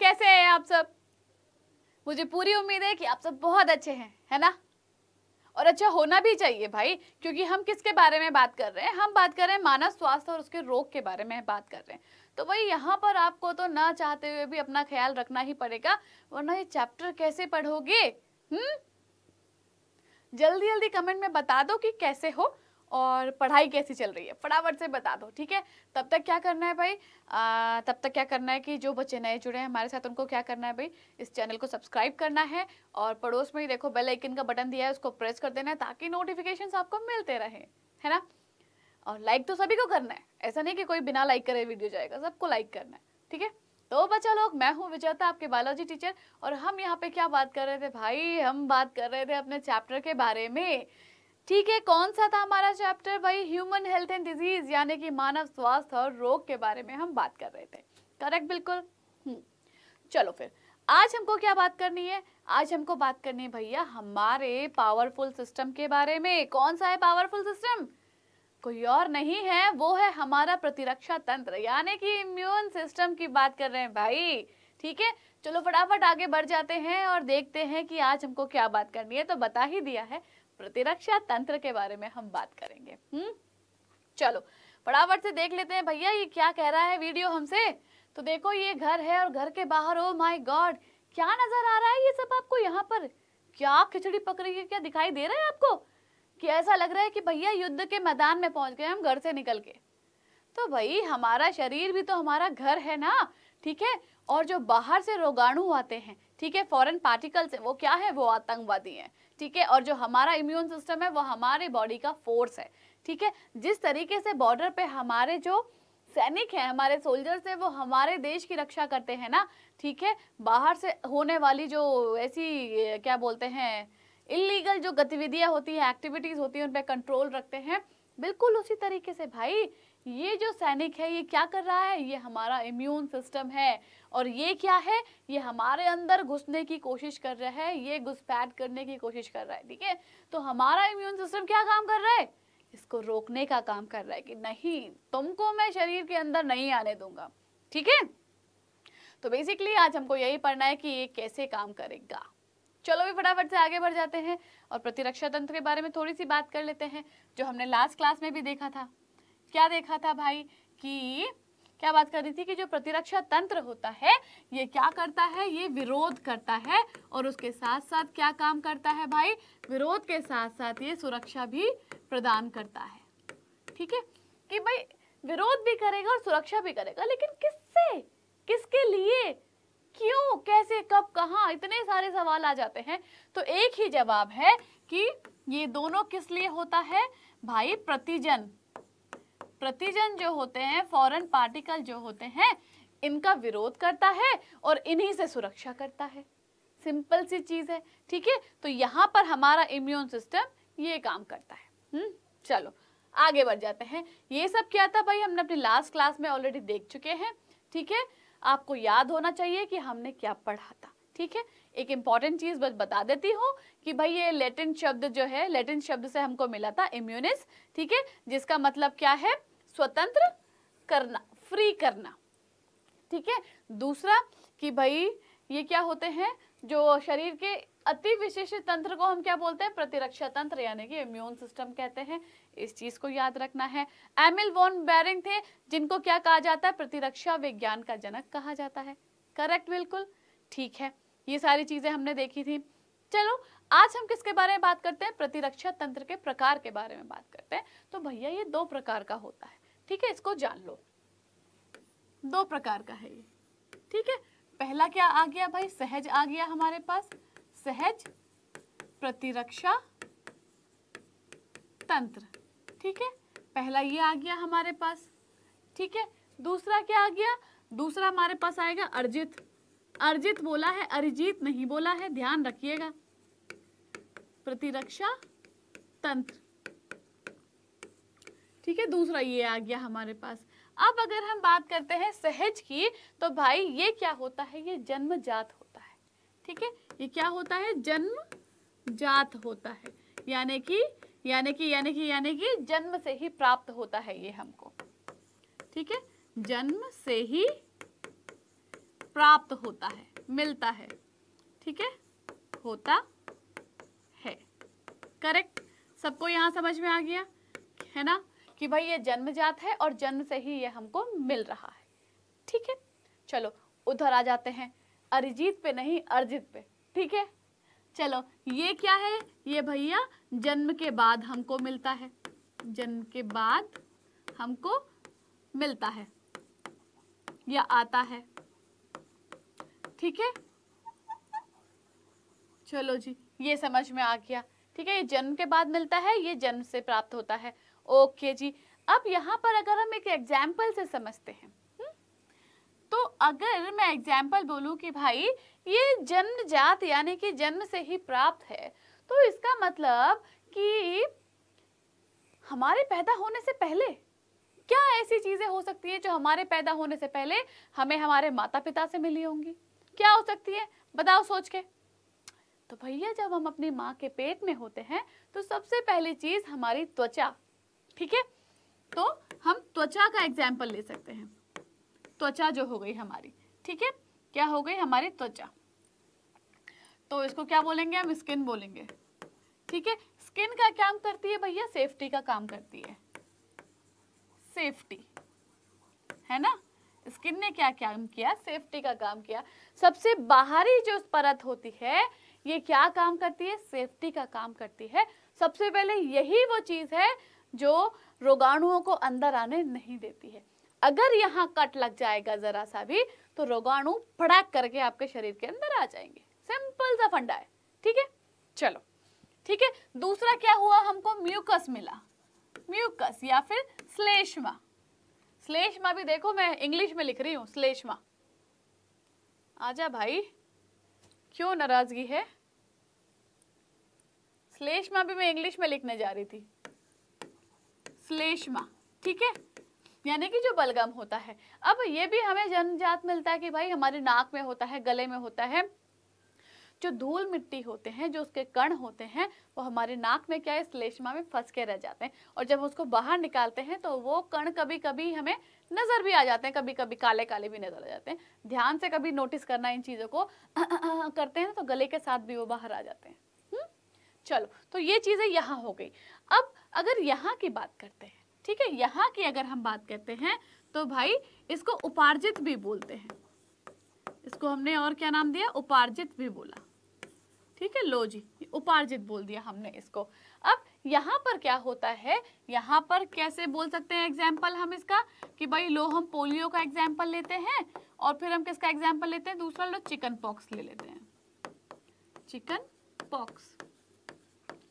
कैसे हैं आप सब? मुझे पूरी उम्मीद है कि आप सब बहुत अच्छे हैं, है ना? और अच्छा होना भी चाहिए भाई, क्योंकि हम किसके बारे में बात कर रहे हैं? हम बात कर रहे हैं मानव स्वास्थ्य और उसके रोग के बारे में बात कर रहे हैं। तो वही यहाँ पर आपको तो ना चाहते हुए भी अपना ख्याल रखना ही पड़ेगा, वरना ये चैप्टर कैसे पढ़ोगे? जल्दी जल्दी कमेंट में बता दो कि कैसे हो और पढ़ाई कैसी चल रही है, फटाफट से बता दो, ठीक है? तब तक क्या करना है भाई, तब तक क्या करना है कि जो बच्चे नए जुड़े हैं हमारे साथ, उनको क्या करना है भाई, इस चैनल को सब्सक्राइब करना है और पड़ोस में ही देखो बेल आइकन का बटन दिया है, उसको प्रेस कर देना है ताकि नोटिफिकेशंस आपको मिलते रहें, है ना? और लाइक तो सभी को करना है, ऐसा नहीं कि कोई बिना लाइक करे वीडियो जाएगा, सबको लाइक करना है, ठीक है? तो बच्चा लोग, मैं हूँ विजेता, आपके बायोलॉजी टीचर, और हम यहाँ पे क्या बात कर रहे थे भाई? हम बात कर रहे थे अपने चैप्टर के बारे में, ठीक है? कौन सा था हमारा चैप्टर भाई? ह्यूमन हेल्थ एंड डिजीज, यानी कि मानव स्वास्थ्य और रोग के बारे में हम बात कर रहे थे, करेक्ट? बिल्कुल। चलो फिर आज हमको क्या बात करनी है? आज हमको बात करनी है भैया हमारे पावरफुल सिस्टम के बारे में। कौन सा है पावरफुल सिस्टम? कोई और नहीं है, वो है हमारा प्रतिरक्षा तंत्र, यानी कि इम्यून सिस्टम की बात कर रहे हैं भाई, ठीक है? चलो फटाफट आगे बढ़ जाते हैं और देखते हैं कि आज हमको क्या बात करनी है। तो बता ही दिया है, प्रतिरक्षा तंत्र के बारे में हम बात करेंगे। चलो फटाफट से देख लेते हैं भैया ये क्या कह रहा है वीडियो हमसे। तो देखो ये घर है और घर के बाहर, ओ माय गॉड, क्या नजर आ रहा है ये सब आपको? यहाँ पर क्या खिचड़ी पक रही है, क्या दिखाई दे रहा है आपको? कि ऐसा लग रहा है कि भैया युद्ध के मैदान में पहुंच गए हम घर से निकल के। तो भाई हमारा शरीर भी तो हमारा घर है ना, ठीक है? और जो बाहर से रोगाणु आते हैं, ठीक है, फॉरेन पार्टिकल्स है, वो क्या है? वो आतंकवादी है, ठीक है? और जो हमारा इम्यून सिस्टम है वो हमारे बॉडी का फोर्स है, ठीक है? जिस तरीके से बॉर्डर पे हमारे जो सैनिक हैं, हमारे सोल्जर्स हैं, वो हमारे देश की रक्षा करते हैं ना, ठीक है? बाहर से होने वाली जो ऐसी क्या बोलते हैं इल्लीगल जो गतिविधियां होती हैं, एक्टिविटीज होती हैं, उन पर कंट्रोल रखते हैं। बिल्कुल उसी तरीके से भाई ये जो सैनिक है ये क्या कर रहा है? ये हमारा इम्यून सिस्टम है, और ये क्या है? ये हमारे अंदर घुसने की कोशिश कर रहा है, ये घुसपैठ करने की कोशिश कर रहा है, ठीक है? तो हमारा इम्यून सिस्टम क्या काम कर रहा है? इसको रोकने का काम कर रहा है कि नहीं, तुमको मैं शरीर के अंदर नहीं आने दूंगा, ठीक है? तो बेसिकली आज हमको यही पढ़ना है कि ये कैसे काम करेगा। चलो भी फटाफट से आगे बढ़ जाते हैं और प्रतिरक्षा तंत्र के बारे में थोड़ी सी बात कर लेते हैं, जो हमने लास्ट क्लास में भी देखा था। क्या देखा था भाई? कि क्या बात कर रही थी कि जो प्रतिरक्षा तंत्र होता है ये क्या करता है? ये विरोध करता है, और उसके साथ साथ क्या काम करता है भाई? विरोध के साथ साथ ये सुरक्षा भी प्रदान करता है, ठीक है? कि भाई विरोध भी करेगा और सुरक्षा भी करेगा, लेकिन किससे, किसके लिए, क्यों, कैसे, कब, कहाँ, इतने सारे सवाल आ जाते हैं। तो एक ही जवाब है कि ये दोनों किस लिए होता है भाई? प्रतिजन, प्रतिजन जो होते हैं, फॉरेन पार्टिकल जो होते हैं, इनका विरोध करता है और इन्हीं से सुरक्षा करता है। सिंपल सी चीज है, ठीक है? तो यहाँ पर हमारा इम्यून सिस्टम ये काम करता है। चलो आगे बढ़ जाते हैं। ये सब क्या था भाई? हमने अपनी लास्ट क्लास में ऑलरेडी देख चुके हैं, ठीक है? आपको याद होना चाहिए कि हमने क्या पढ़ा था, ठीक है? एक इम्पॉर्टेंट चीज बस बता देती हूँ कि भाई ये लैटिन शब्द जो है, लैटिन शब्द से हमको मिला था इम्यूनिस, ठीक है? जिसका मतलब क्या है? स्वतंत्र करना, फ्री करना, ठीक है? दूसरा कि भाई ये क्या होते हैं? जो शरीर के अति विशिष्ट तंत्र को हम क्या बोलते हैं? प्रतिरक्षा तंत्र, यानी कि इम्यून सिस्टम कहते हैं। इस चीज को याद रखना है। एमिल वॉन बैरिंग थे जिनको क्या कहा जाता है? प्रतिरक्षा विज्ञान का जनक कहा जाता है, करेक्ट? बिल्कुल ठीक है। ये सारी चीजें हमने देखी थी। चलो आज हम किसके बारे में बात करते हैं? प्रतिरक्षा तंत्र के प्रकार के बारे में बात करते हैं। तो भैया ये दो प्रकार का होता है, ठीक है? इसको जान लो, दो प्रकार का है ये, ठीक है? पहला क्या आ गया भाई? सहज आ गया हमारे पास, सहज प्रतिरक्षा तंत्र, ठीक है? पहला ये आ गया हमारे पास, ठीक है? दूसरा क्या आ गया? दूसरा हमारे पास आएगा अर्जित। अर्जित बोला है, अरिजीत नहीं बोला है, ध्यान रखिएगा। प्रतिरक्षा तंत्र, ठीक है? दूसरा ये आ गया हमारे पास। अब अगर हम बात करते हैं सहज की, तो भाई ये क्या होता है? ये जन्मजात होता है, ठीक है? ये क्या होता है? जन्मजात होता है, यानी कि जन्म से ही प्राप्त होता है ये हमको, ठीक है? जन्म से ही प्राप्त होता है, मिलता है, ठीक है, होता है। करेक्ट, सबको यहाँ समझ में आ गया है ना कि भाई ये जन्मजात है और जन्म से ही ये हमको मिल रहा है, ठीक है। चलो उधर आ जाते हैं, अरिजीत पे नहीं अर्जित पे, ठीक है। चलो ये क्या है, ये भैया जन्म के बाद हमको मिलता है, जन्म के बाद हमको मिलता है या आता है, ठीक है। चलो जी ये समझ में आ गया, ठीक है, ये जन्म के बाद मिलता है, ये जन्म से प्राप्त होता है। ओके जी, अब यहाँ पर अगर हम एक एग्जाम्पल से समझते हैं, तो अगर मैं एग्जाम्पल बोलूं कि भाई ये जन्मजात यानी कि जन्म से ही प्राप्त है, तो इसका मतलब कि हमारे पैदा होने से पहले क्या ऐसी चीजें हो सकती है जो हमारे पैदा होने से पहले हमें हमारे माता पिता से मिली होंगी, क्या हो सकती है बताओ सोच के। तो भैया जब हम अपनी माँ के पेट में होते हैं तो सबसे पहली चीज हमारी त्वचा, ठीक है। तो हम त्वचा का एग्जाम्पल ले सकते हैं, त्वचा जो हो गई हमारी, ठीक है, क्या हो गई हमारी त्वचा, तो इसको क्या बोलेंगे हम, स्किन बोलेंगे, ठीक है। स्किन का काम करती है भैया, सेफ्टी का काम करती है, सेफ्टी है ना। स्किन ने क्या काम किया, सेफ्टी का काम किया। सबसे बाहरी जो परत होती है ये क्या काम करती है, सेफ्टी का काम करती है। सबसे पहले यही वो चीज है जो रोगाणुओं को अंदर आने नहीं देती है। अगर यहाँ कट लग जाएगा जरा सा भी तो रोगाणु फड़ाक करके आपके शरीर के अंदर आ जाएंगे, सिंपल सा फंडा है, ठीक है। चलो ठीक है, दूसरा क्या हुआ, हमको म्यूकस मिला, म्यूकस या फिर श्लेष्मा। श्लेष्मा भी देखो मैं इंग्लिश में लिख रही हूँ, श्लेष्मा, आजा भाई क्यों नाराजगी है। श्लेष्मा भी मैं इंग्लिश में लिखने जा रही थी, श्लेष्मा, ठीक है, यानी कि जो बलगम होता है। अब ये भी हमें जन्मजात मिलता है कि भाई हमारे नाक में होता है, गले में होता है। जो धूल मिट्टी होते हैं, जो उसके कण होते हैं, वो हमारे नाक में क्या है, श्लेष्मा में फंस के रह जाते हैं, और जब उसको बाहर निकालते हैं तो वो कण कभी कभी हमें नजर भी आ जाते हैं, कभी कभी काले काले भी नजर आ जाते हैं। ध्यान से कभी नोटिस करना इन चीजों को करते हैं तो गले के साथ भी वो बाहर आ जाते हैं। चलो तो ये चीजें यहाँ हो गई। अब अगर यहाँ की बात करते हैं, ठीक है, यहाँ की अगर हम बात करते हैं तो भाई इसको उपार्जित भी बोलते हैं, इसको हमने और क्या नाम दिया, उपार्जित भी बोला, ठीक है। लो जी उपार्जित बोल दिया हमने इसको। अब यहाँ पर क्या होता है, यहाँ पर कैसे बोल सकते हैं एग्जाम्पल हम इसका, कि भाई लो हम पोलियो का एग्जाम्पल लेते हैं और फिर हम किसका एग्जाम्पल लेते हैं, दूसरा लो चिकन पॉक्स ले लेते हैं, चिकन पॉक्स,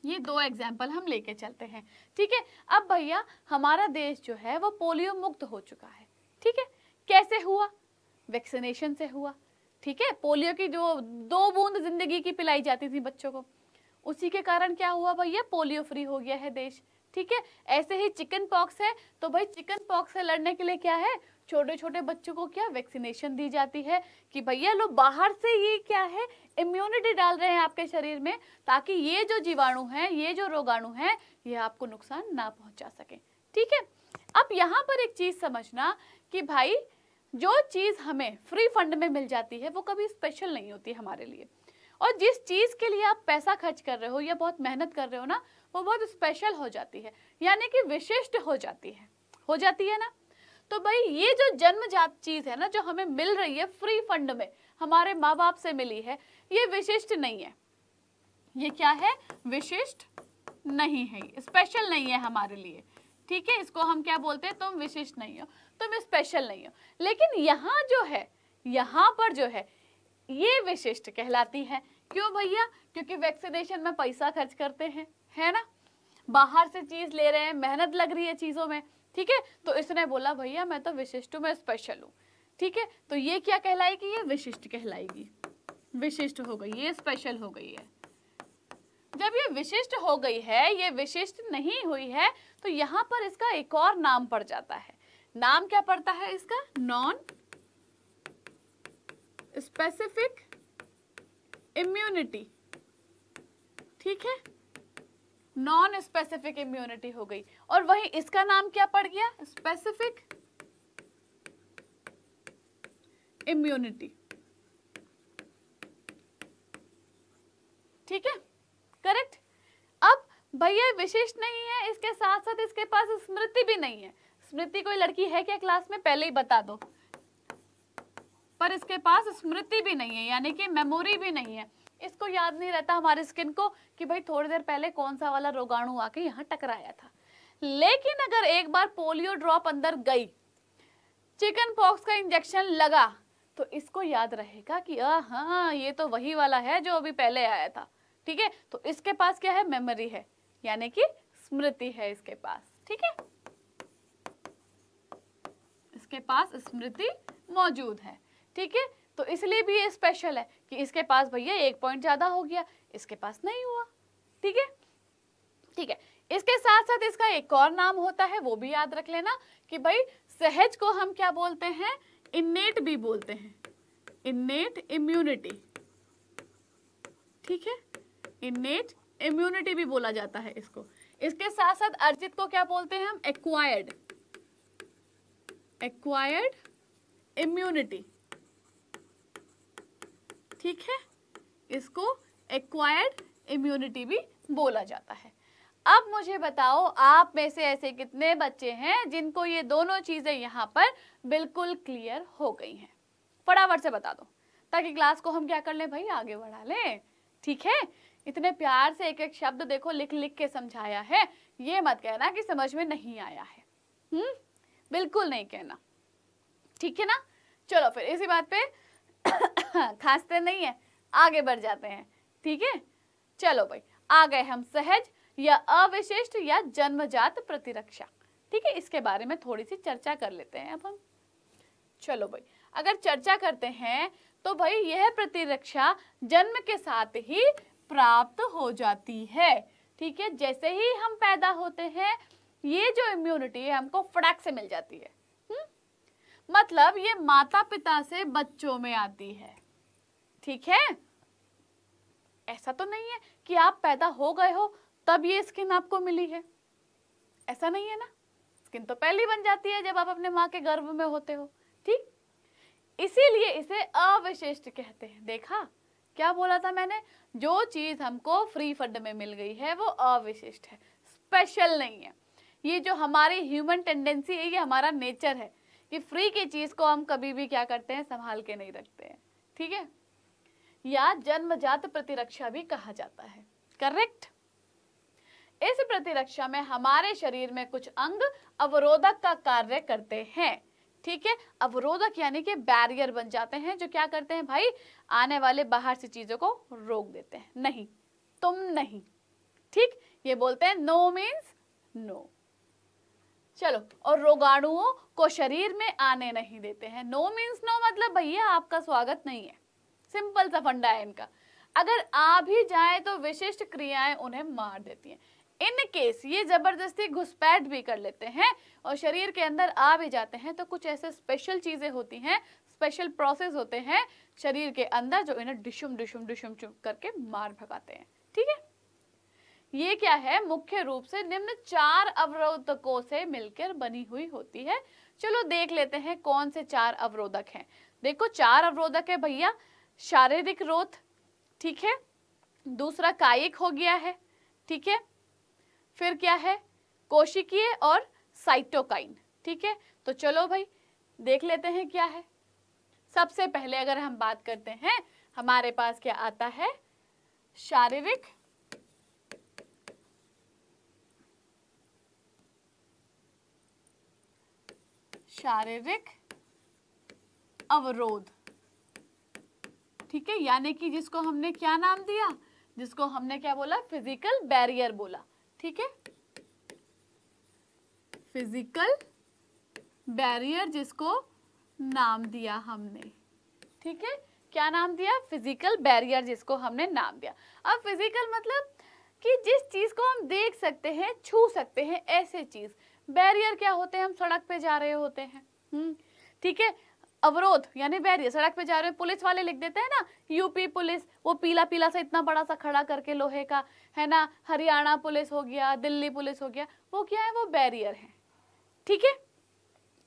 ये दो एग्जाम्पल हम लेके चलते हैं, ठीक है। अब भैया हमारा देश जो है वो पोलियो मुक्त हो चुका है, ठीक है। कैसे हुआ, वैक्सीनेशन से हुआ, ठीक है। पोलियो की जो 2 बूंद जिंदगी की पिलाई जाती थी बच्चों को, उसी के कारण क्या हुआ भैया, पोलियो फ्री हो गया है देश, ठीक है। ऐसे ही चिकन पॉक्स है, तो भाई चिकन पॉक्स से लड़ने के लिए क्या है, छोटे छोटे बच्चों को क्या वैक्सीनेशन दी जाती है, कि भैया लो बाहर से ये क्या है, इम्यूनिटी डाल रहे हैं आपके शरीर में, ताकि ये जो जीवाणु हैं, ये जो रोगाणु हैं, ये आपको नुकसान ना पहुंचा सके, ठीक है। अब यहाँ पर एक चीज समझना कि भाई जो चीज हमें फ्री फंड में मिल जाती है वो कभी स्पेशल नहीं होती हमारे लिए, और जिस चीज के लिए आप पैसा खर्च कर रहे हो या बहुत मेहनत कर रहे हो ना, वो बहुत स्पेशल हो जाती है, यानी कि विशिष्ट हो जाती है, हो जाती है ना। तो भाई ये जो जन्मजात चीज है ना, जो हमें मिल रही है फ्री फंड में, हमारे माँ बाप से मिली है, ये विशिष्ट नहीं है, ये क्या है, विशिष्ट नहीं है, स्पेशल नहीं है हमारे लिए, ठीक है। इसको हम क्या बोलते हैं, तुम विशिष्ट नहीं हो, तुम स्पेशल नहीं हो। लेकिन यहाँ जो है, यहाँ पर जो है, ये विशिष्ट कहलाती है। क्यों भैया, क्योंकि वैक्सीनेशन में पैसा खर्च करते हैं, है ना, बाहर से चीज ले रहे हैं, मेहनत लग रही है चीजों में, ठीक है। तो इसने बोला भैया मैं तो विशिष्ट हूँ, मैं स्पेशल हूँ, ठीक है। तो ये क्या कहलाएगी, ये विशिष्ट कहलाएगी, विशिष्ट हो गई, ये स्पेशल हो गई है। जब ये विशिष्ट हो गई है, ये विशिष्ट नहीं हुई है, तो यहाँ पर इसका एक और नाम पड़ जाता है। नाम क्या पड़ता है इसका, नॉन स्पेसिफिक इम्यूनिटी, ठीक है, नॉन स्पेसिफिक इम्यूनिटी हो गई। और वही इसका नाम क्या पड़ गया, स्पेसिफिक इम्यूनिटी, ठीक है, करेक्ट। अब भैया विशिष्ट नहीं है, इसके साथ साथ इसके पास स्मृति भी नहीं है। स्मृति कोई लड़की है क्या क्लास में, पहले ही बता दो, पर इसके पास स्मृति भी नहीं है, यानी कि मेमोरी भी नहीं है। इसको याद नहीं रहता हमारी स्किन को कि भाई थोड़ी देर पहले कौन सा वाला रोगाणु आके यहाँ टकराया था। लेकिन अगर एक बार पोलियो ड्रॉप अंदर गई, चिकन पॉक्स का इंजेक्शन लगा, तो इसको याद रहेगा कि हाँ ये तो वही वाला है जो अभी पहले आया था। ठीक है, तो इसके पास क्या है, मेमोरी है, यानी कि स्मृति है इसके पास। ठीक है, इसके पास स्मृति मौजूद है। ठीक है, तो इसलिए भी ये स्पेशल है कि इसके पास भैया 1 पॉइंट ज्यादा हो गया, इसके पास नहीं हुआ। ठीक है, ठीक है। इसके साथ साथ इसका एक और नाम होता है, वो भी याद रख लेना कि भाई सहज को हम क्या बोलते हैं, इन्नेट भी बोलते हैं, इन्नेट इम्यूनिटी। ठीक है, इन्नेट इम्यूनिटी भी बोला जाता है इसको। इसके साथ साथ अर्जित को क्या बोलते हैं हम, एक्वायर्ड, एक्वायर्ड इम्यूनिटी। ठीक है, इसको एक्वायर्ड इम्यूनिटी भी बोला जाता है। अब मुझे बताओ आप में से ऐसे कितने बच्चे हैं जिनको ये दोनों चीजें यहाँ पर बिल्कुल क्लियर हो गई हैं। फटाफट से बता दो ताकि क्लास को हम क्या कर लें भाई, आगे बढ़ा लें। ठीक है, इतने प्यार से एक एक शब्द देखो लिख लिख के समझाया है, ये मत कहना कि समझ में नहीं आया है, बिल्कुल नहीं कहना। ठीक है ना, चलो फिर इसी बात पे खांसते नहीं है, आगे बढ़ जाते हैं। ठीक है, चलो भाई आ गए हम सहज या अविशिष्ट या जन्मजात प्रतिरक्षा। ठीक है, इसके बारे में थोड़ी सी चर्चा कर लेते हैं अब हम। चलो भाई, अगर चर्चा करते हैं तो भाई यह प्रतिरक्षा जन्म के साथ ही प्राप्त हो जाती है। ठीक है, जैसे ही हम पैदा होते हैं ये जो इम्यूनिटी है हमको फटाक से मिल जाती है। मतलब ये माता पिता से बच्चों में आती है। ठीक है, ऐसा तो नहीं है कि आप पैदा हो गए हो तब ये स्किन आपको मिली है, ऐसा नहीं है ना। स्किन तो पहले बन जाती है जब आप अपने माँ के गर्भ में होते हो। ठीक, इसीलिए इसे अविशिष्ट कहते हैं। देखा क्या बोला था मैंने, जो चीज हमको फ्री फंड में मिल गई है वो अविशिष्ट है, स्पेशल नहीं है। ये जो हमारी ह्यूमन टेंडेंसी है, ये हमारा नेचर है कि फ्री की चीज को हम कभी भी क्या करते हैं, संभाल के नहीं रखते हैं। ठीक है, या जन्मजात प्रतिरक्षा भी कहा जाता है। करेक्ट, इस प्रतिरक्षा में हमारे शरीर में कुछ अंग अवरोधक का कार्य करते हैं। ठीक है, अवरोधक यानी कि बैरियर बन जाते हैं जो क्या करते हैं भाई, आने वाले बाहर से चीजों को रोक देते हैं। नहीं, तुम नहीं। ठीक, ये बोलते हैं नो मीन्स नो। चलो, और रोगाणुओं को शरीर में आने नहीं देते हैं। नो मीन्स नो मतलब भैया आपका स्वागत नहीं है, सिंपल सा फंडा है इनका। अगर आ भी जाए तो विशिष्ट क्रियाएं उन्हें मार देती हैं। इन केस ये जबरदस्ती घुसपैठ भी कर लेते हैं और शरीर के अंदर आ भी जाते हैं तो कुछ ऐसे स्पेशल चीजें होती हैं, स्पेशल प्रोसेस होते हैं शरीर के अंदर जो इन्हें डिशुम डिशुम डिशुम चुप करके मार भगाते हैं। ठीक है, ये क्या है, मुख्य रूप से निम्न 4 अवरोधकों से मिलकर बनी हुई होती है। चलो देख लेते हैं कौन से 4 अवरोधक हैं। देखो 4 अवरोधक है भैया, शारीरिक रोध, ठीक है, दूसरा कायिक हो गया है, ठीक है, फिर क्या है कोशिकीय और साइटोकाइन। ठीक है, तो चलो भाई देख लेते हैं क्या है। सबसे पहले अगर हम बात करते हैं, हमारे पास क्या आता है, शारीरिक अवरोध। ठीक है, यानी कि जिसको हमने क्या नाम दिया, जिसको हमने क्या बोला, फिजिकल बैरियर बोला। ठीक है, फिजिकल बैरियर जिसको नाम दिया हमने। ठीक है, क्या नाम दिया, फिजिकल बैरियर जिसको हमने नाम दिया। अब फिजिकल मतलब कि जिस चीज को हम देख सकते हैं, छू सकते हैं, ऐसे चीज। बैरियर क्या होते हैं, हम सड़क पे जा रहे होते हैं। ठीक है, अवरोध यानी बैरियर, सड़क पे जा रहे हैं, पुलिस वाले लिख देते हैं ना, यूपी पुलिस, वो पीला पीला सा इतना बड़ा सा खड़ा करके लोहे का, है ना, हरियाणा पुलिस हो गया, दिल्ली पुलिस हो गया, वो क्या है, वो बैरियर है। ठीक है,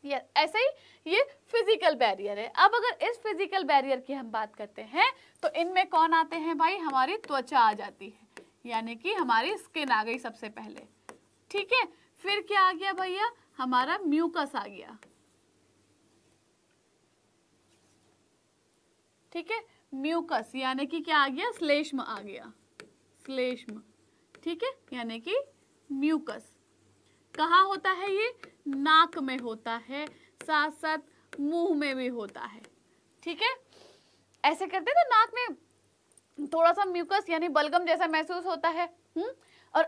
ऐसे ही ये फिजिकल बैरियर है। अब अगर इस फिजिकल बैरियर की हम बात करते हैं तो इनमें कौन आते हैं भाई, हमारी त्वचा आ जाती है, यानी कि हमारी स्किन आ गई सबसे पहले, ठीक है। फिर क्या आ गया भैया, हमारा म्यूकस आ गया, ठीक है। म्यूकस यानी कि क्या आ गया, श्लेष्म आ गया, श्लेष्म, ठीक है, यानी कि म्यूकस। कहाँ होता है ये, नाक में होता है, साथ साथ मुंह में भी होता है, ठीक है। ऐसे करते हैं तो नाक में थोड़ा सा म्यूकस यानी बलगम जैसा महसूस होता है, और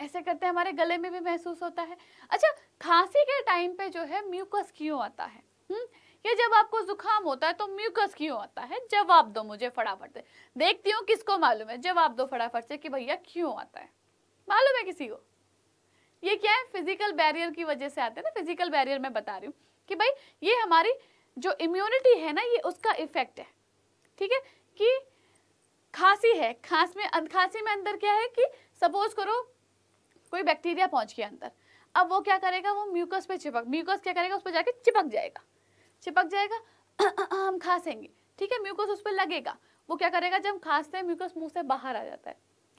ऐसे करते हैं हमारे गले में भी महसूस होता है। अच्छा, खांसी के टाइम पे जो है म्यूकस क्यों आता है, ये जब आपको जुकाम होता है तो म्यूकस क्यों आता है, जवाब दो मुझे फटाफट से, देखती हूँ किसको मालूम है, जवाब दो फटाफट से कि भैया क्यों आता है, मालूम है किसी को? ये क्या है, फिजिकल बैरियर की वजह से आते हैं ना, फिजिकल बैरियर मैं बता रही हूँ कि भाई ये हमारी जो इम्यूनिटी है ना, ये उसका इफेक्ट है, ठीक है। कि खांसी है, खांसी में अंदर क्या है कि सपोज करो कोई बैक्टीरिया पहुंच गया अंदर, अब वो क्या करेगा, वो म्यूकस पे चिपक, म्यूकस क्या करेगा उस पर जाके चिपक जाएगा, हम खांसेंगे, ठीक है, म्यूकस उस पर लगेगा। वो क्या करेगा, जब खांसते हैं म्यूकस मुँह से बाहर आ जाता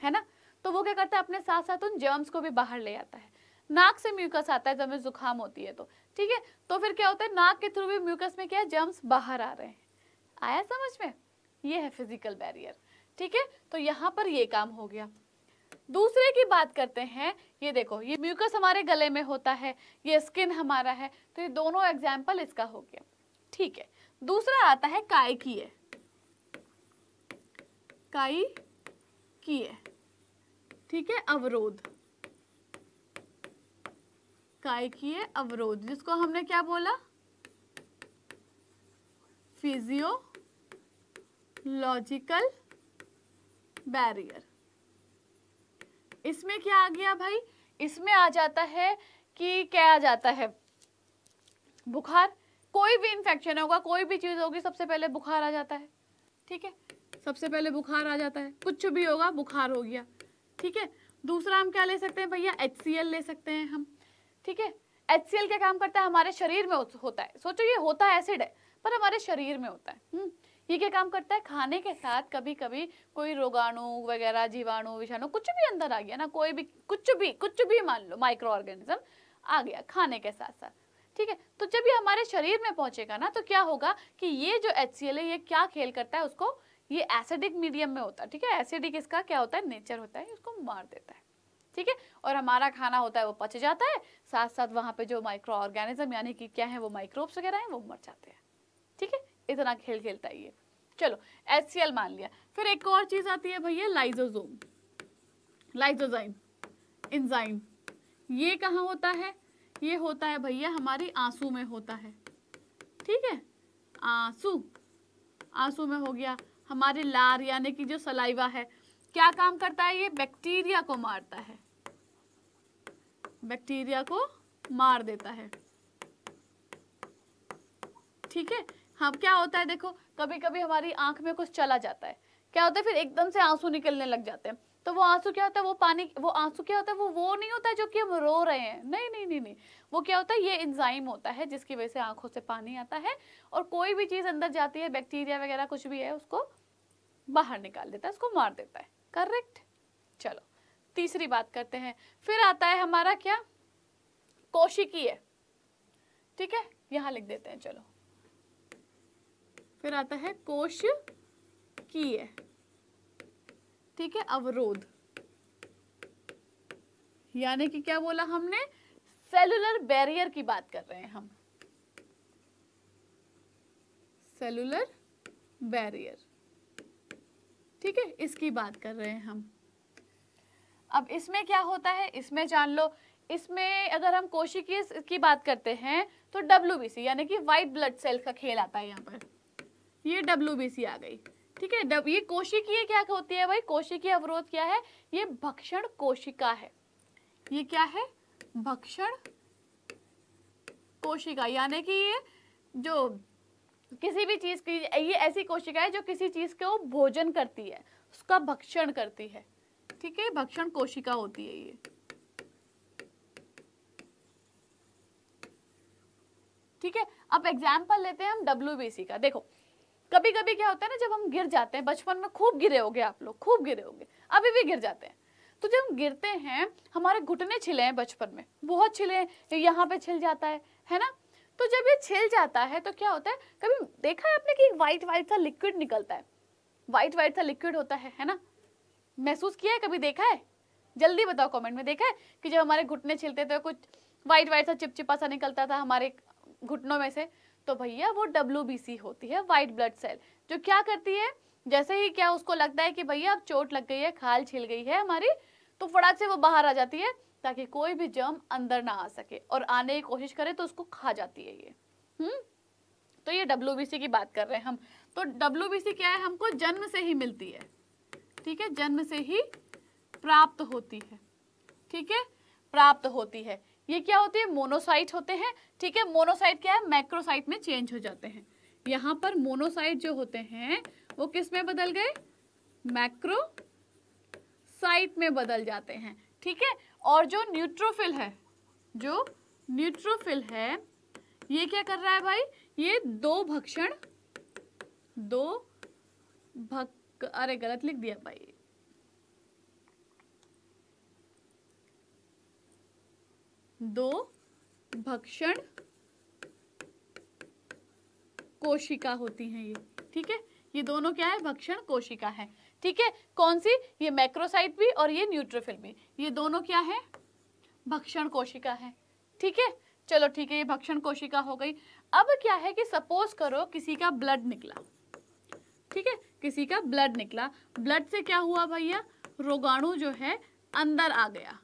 है ना, तो वो क्या करता है अपने साथ साथ उन जर्म्स को भी बाहर ले आता है। नाक से म्यूकस आता है जब हमें जुकाम होती है तो, ठीक है। तो फिर क्या होता है, नाक के थ्रू भी म्यूकस में क्या है, जर्म्स बाहर आ रहे हैं। आया समझ में, ये है फिजिकल बैरियर, ठीक है। तो यहाँ पर ये काम हो गया। दूसरे की बात करते हैं, ये देखो, ये म्यूकस हमारे गले में होता है, ये स्किन हमारा है, तो ये दोनों एग्जाम्पल इसका हो गया, ठीक है। दूसरा आता है काइकीय, काइकीय, ठीक है, अवरोध, कायिकीय अवरोध, जिसको हमने क्या बोला, फिजियोलॉजिकल बैरियर। इसमें क्या आ गया भाई, इसमें आ जाता है कि क्या आ जाता है, बुखार। कोई भी इन्फेक्शन होगा, कोई भी चीज होगी, सबसे पहले बुखार आ जाता है, ठीक है, सबसे पहले बुखार आ जाता है, कुछ भी होगा बुखार हो गया, ठीक है। दूसरा हम क्या ले सकते हैं भैया, HCl ले सकते हैं हम, ठीक है। HCl क्या काम करता है, हमारे शरीर में होता है, सोचो ये होता है एसिड है पर हमारे शरीर में होता है। ये क्या काम करता है, खाने के साथ कभी कभी कोई रोगाणु वगैरह, जीवाणु, विषाणु, कुछ भी अंदर आ गया ना, कोई भी कुछ भी मान लो माइक्रो ऑर्गेनिज्म आ गया खाने के साथ साथ, ठीक है। तो जब ये हमारे शरीर में पहुंचेगा ना, तो क्या होगा कि ये जो HCl है ये क्या खेल करता है, उसको, ये एसिडिक मीडियम में होता है, ठीक है, एसिडिक इसका क्या होता है, नेचर होता है, इसको मार देता है, ठीक है। और हमारा खाना होता है वो पच जाता है, साथ साथ वहाँ पे जो माइक्रो ऑर्गेनिज्म यानी कि क्या है, वो माइक्रोब्स वगैरह हैं, वो मर जाते हैं, ठीक है, इतना खेल खेलता है ये। चलो HCl मान लिया। फिर एक और चीज आती है भैया, लाइजोजोम, लाइजोजाइम, एंजाइम। ये कहाँ होता है, ये होता है भैया हमारी आंसू में होता है, ठीक है, आंसू, आंसू में हो गया। हमारे लार यानी कि जो सलाइवा है, क्या काम करता है, ये बैक्टीरिया को मारता है, बैक्टीरिया को मार देता है, ठीक है। हम क्या होता है देखो, कभी कभी हमारी आंख में कुछ चला जाता है, क्या होता है, फिर एकदम से आंसू निकलने लग जाते हैं, तो वो आंसू क्या होता है, वो पानी, वो आंसू क्या होता है, वो नहीं होता है जो कि हम रो रहे हैं, नहीं, वो क्या होता है, ये एंजाइम होता है जिसकी वजह से आंखों से पानी आता है, और कोई भी चीज अंदर जाती है, बैक्टीरिया वगैरह कुछ भी है, उसको बाहर निकाल देता है, उसको मार देता है, करेक्ट। चलो तीसरी बात करते हैं, फिर आता है हमारा क्या, कोशिकीय, ठीक है, यहाँ लिख देते हैं, चलो। फिर आता है कोशिकीय, ठीक है, अवरोध, यानी कि क्या बोला हमने, सेलुलर बैरियर की बात कर रहे हैं हम, सेलुलर बैरियर, ठीक है, इसकी बात कर रहे हैं हम। अब इसमें क्या होता है, इसमें जान लो, इसमें अगर हम कोशिकीय की बात करते हैं तो WBC यानी कि वाइट ब्लड सेल्स का खेल आता है यहाँ पर, ये WBC आ गई, ठीक है। ये कोशिकीय क्या होती है भाई, कोशिकीय अवरोध क्या है, ये भक्षण कोशिका है, ये क्या है, भक्षण कोशिका, यानी कि ये जो किसी भी चीज की, ये ऐसी कोशिका है जो किसी चीज को भोजन करती है, उसका भक्षण करती है, ठीक है, भक्षण कोशिका होती है ये, ठीक है। अब एग्जाम्पल लेते हैं हम WBC का। देखो कभी कभी क्या होता है ना, जब हम गिर जाते हैं, बचपन में खूब गिरे होंगे आप लोग, खूब गिरे होंगे, अभी भी गिर जाते हैं। तो जब हम गिरते हैं, हमारे घुटने छिले हैं बचपन में, बहुत छिले हैं, यहाँ पे छिल जाता है ना। तो जब ये छिल जाता है तो क्या होता है, कभी देखा है आपने कि वाइट वाइट सा लिक्विड निकलता है, वाइट वाइट सा लिक्विड होता है ना। महसूस किया है, कभी देखा है? जल्दी बताओ कमेंट में। देखा है कि जब हमारे घुटने छिलते थे कुछ वाइट वाइट सा चिपचिपा सा निकलता था हमारे घुटनों में से, तो भैया वो WBC होती है, वाइट ब्लड सेल, जो क्या करती है, जैसे ही क्या उसको लगता है कि भैया अब चोट लग गई है, खाल छिल गई है हमारी, तो फटाक से वो बाहर आ जाती है ताकि कोई भी जर्म अंदर ना आ सके, और आने की कोशिश करे तो उसको खा जाती है ये। तो ये WBC की बात कर रहे हैं हम। तो WBC क्या है, हमको जन्म से ही मिलती है, ठीक है, जन्म से ही प्राप्त होती है, ठीक है, प्राप्त होती है। ये क्या होती है, मोनोसाइट होते हैं, ठीक है। मोनोसाइट क्या है, मैक्रोसाइट में चेंज हो जाते हैं। यहाँ पर मोनोसाइट जो होते हैं वो किस में बदल गए, मैक्रोसाइट में बदल जाते हैं, ठीक है। और जो न्यूट्रोफिल है, जो न्यूट्रोफिल है, ये क्या कर रहा है भाई, ये अरे गलत लिख दिया भाई, दो भक्षण कोशिका होती हैं ये, ठीक है। ये दोनों क्या है, भक्षण कोशिका है, ठीक है। कौन सी, ये मैक्रोसाइट भी और ये न्यूट्रोफिल भी, ये दोनों क्या है, भक्षण कोशिका है, ठीक है। चलो ठीक है, ये भक्षण कोशिका हो गई। अब क्या है कि सपोज करो किसी का ब्लड निकला, ठीक है, किसी का ब्लड निकला, ब्लड से क्या हुआ भैया, रोगाणु जो है अंदर आ गया,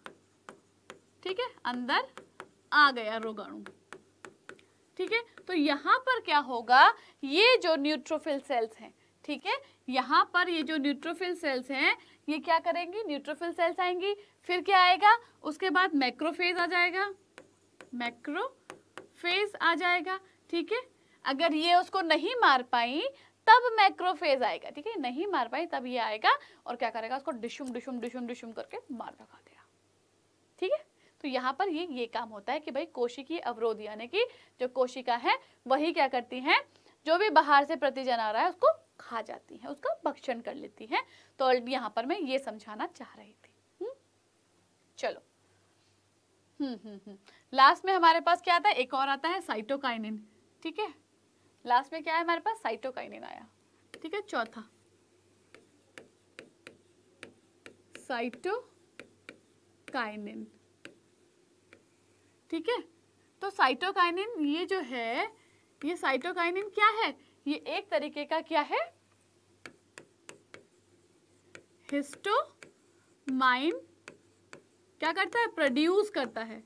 ठीक है, अंदर आ गया रोगाणु, ठीक है। तो यहाँ पर क्या होगा, ये जो न्यूट्रोफिल सेल्स हैं, ठीक है, यहाँ पर ये जो न्यूट्रोफिल सेल्स हैं ये क्या करेंगी, न्यूट्रोफिल सेल्स आएंगी, फिर क्या आएगा, उसके बाद मैक्रोफेज आ जाएगा, मैक्रोफेज आ जाएगा, ठीक है। अगर ये उसको नहीं मार पाई तब मैक्रोफेज आएगा, ठीक है, नहीं मार पाई तब ये आएगा और क्या करेगा, उसको डिशुम डिशुम डिशुम डिशुम करके मार भगा देगा, ठीक है। तो यहाँ पर ये काम होता है कि भाई कोशिकीय अवरोध, यानी कि जो कोशिका है वही क्या करती है, जो भी बाहर से प्रतिजन आ रहा है उसको खा जाती है, उसका भक्षण कर लेती है। तो यहाँ पर मैं ये समझाना चाह रही थी। चलो लास्ट में हमारे पास क्या आता है, एक और आता है साइटोकाइनिन, ठीक है। लास्ट में क्या है हमारे पास, साइटोकाइनिन आया, ठीक है। चौथा साइटोकाइनिन, ठीक है। तो साइटोकाइनिन ये जो है, ये साइटोकाइनिन क्या है, ये एक तरीके का क्या है, हिस्टोमाइन क्या करता है, प्रोड्यूस करता है,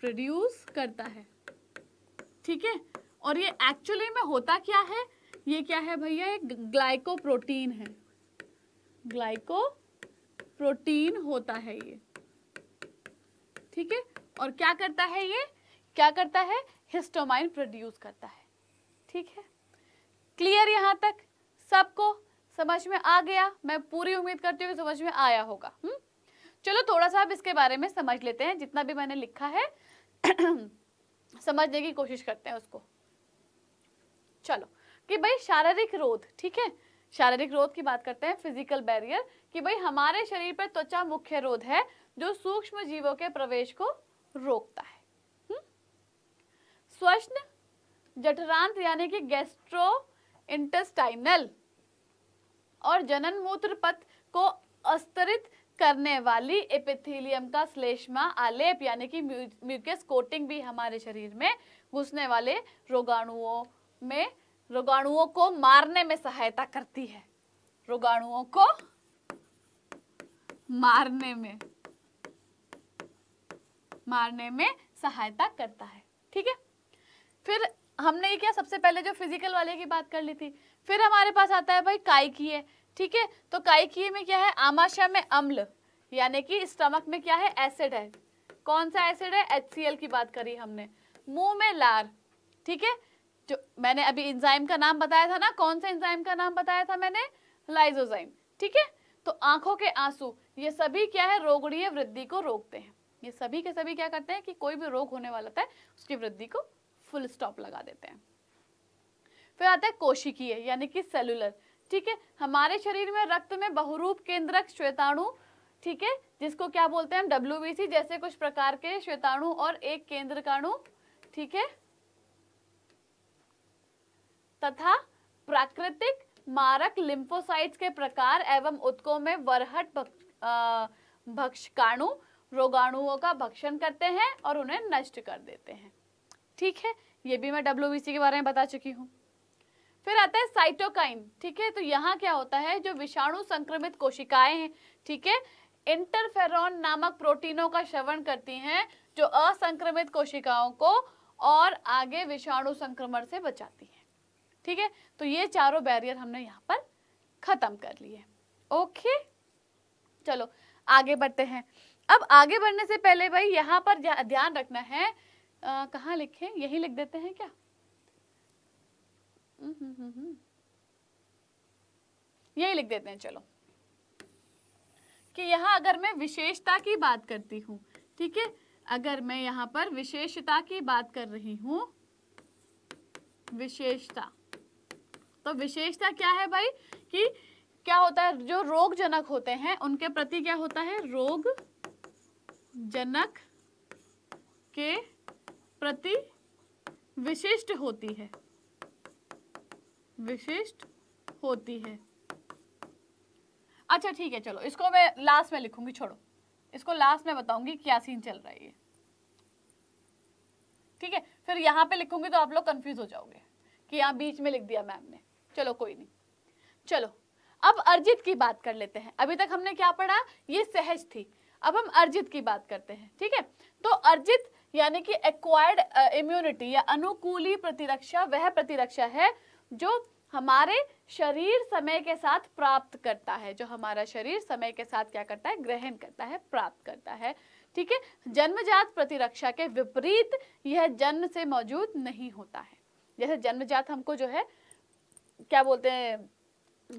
प्रोड्यूस करता है, ठीक है। और ये एक्चुअली में होता क्या है, ये क्या है भैया, एक ग्लाइकोप्रोटीन है, ग्लाइकोप्रोटीन होता है ये, ठीक है। और क्या करता है, ये क्या करता है, हिस्टोमाइन प्रोड्यूस करता है, ठीक है। क्लियर यहाँ तक सबको समझ में आ गया, मैं पूरी उम्मीद करती हूँ कि समझ में आया होगा। चलो थोड़ा सा अब इसके बारे में समझ लेते हैं, जितना भी मैंने लिखा है समझने की कोशिश करते हैं उसको। चलो कि भाई शारीरिक रोध, ठीक है, शारीरिक रोध की बात करते हैं, फिजिकल बैरियर, कि भाई हमारे शरीर पर त्वचा मुख्य रोध है जो सूक्ष्म जीवों के प्रवेश को रोकता है। स्वश्न जठरांत्र यानी कि गैस्ट्रोइंटेस्टाइनल और जनन मूत्र पथ को अस्तरित करने वाली एपिथेलियम का श्लेष्मा आलेप यानी कि म्यूकस कोटिंग भी हमारे शरीर में घुसने वाले रोगाणुओं को मारने में सहायता करती है, रोगाणुओं को मारने में सहायता करता है, ठीक है। फिर हमने ये क्या, सबसे पहले जो फिजिकल वाले की बात कर ली थी, फिर हमारे पास आता है भाई कायिकीय, ठीक है। तो कायिकीय में क्या है, आमाशय में अम्ल यानी कि स्टमक में क्या है, एसिड है, कौन सा एसिड है, HCl की बात करी हमने। मुंह में लार, ठीक है, जो मैंने अभी एंजाइम का नाम बताया था ना, कौन सा एंजाइम का नाम बताया था मैंने, लाइसोजाइम, ठीक है। तो आंखों के आंसू, ये सभी क्या है, रोगणीय वृद्धि को रोकते हैं, ये सभी के सभी क्या करते हैं कि कोई भी रोग होने वाला होता है उसकी वृद्धि को फुल स्टॉप लगा देते हैं। फिर आता है कोशिकीय यानी कि सेलुलर, ठीक है। हमारे शरीर में रक्त में बहुरूप केंद्रक श्वेताणु, ठीक है, जिसको क्या बोलते हैं हम WBC जैसे कुछ प्रकार के श्वेताणु और एक केंद्रकाणु, ठीक है, तथा प्राकृतिक मारक लिम्फोसाइट्स के प्रकार एवं उत्कों में वरहट भक्षकाणु रोगाणुओं का भक्षण करते हैं और उन्हें नष्ट कर देते हैं, ठीक है। ये भी मैं WBC के बारे में बता चुकी हूँ। फिर आता है साइटोकाइन, ठीक है। तो यहाँ क्या होता है, जो विषाणु संक्रमित कोशिकाएं हैं, ठीक है, इंटरफेरॉन नामक प्रोटीनों का श्रवण करती हैं जो असंक्रमित कोशिकाओं को और आगे विषाणु संक्रमण से बचाती हैं, ठीक है। तो ये चारों बैरियर हमने यहाँ पर खत्म कर लिए। ओके, चलो आगे बढ़ते हैं। अब आगे बढ़ने से पहले भाई यहाँ पर ध्यान रखना है, कहाँ लिखें, यही लिख देते हैं क्या? यही लिख देते हैं, चलो, कि यहाँ अगर मैं विशेषता की बात करती हूँ, ठीक है, अगर मैं यहाँ पर विशेषता की बात कर रही हूँ, विशेषता, तो विशेषता क्या है भाई, कि क्या होता है जो रोगजनक होते हैं उनके प्रति क्या होता है, रोगजनक के प्रति विशिष्ट होती है, विशिष्ट होती है। अच्छा ठीक है, चलो इसको मैं लास्ट में लिखूंगी, छोड़ो, इसको लास्ट में बताऊंगी क्या सीन चल रहा है ये, ठीक है। फिर यहाँ पे लिखूंगी तो आप लोग कंफ्यूज हो जाओगे कि यहाँ बीच में लिख दिया मैम ने, चलो कोई नहीं। चलो अब अर्जित की बात कर लेते हैं। अभी तक हमने क्या पढ़ा, ये सहज थी, अब हम अर्जित की बात करते हैं, ठीक है। तो अर्जित यानी कि एक्वायर्ड इम्यूनिटी या अनुकूली प्रतिरक्षा, वह प्रतिरक्षा है जो हमारे शरीर समय के साथ प्राप्त करता है, जो हमारा शरीर समय के साथ क्या करता है, ग्रहण करता है, प्राप्त करता है, ठीक है। जन्मजात प्रतिरक्षा के विपरीत यह जन्म से मौजूद नहीं होता है। जैसे जन्मजात हमको जो है क्या बोलते हैं,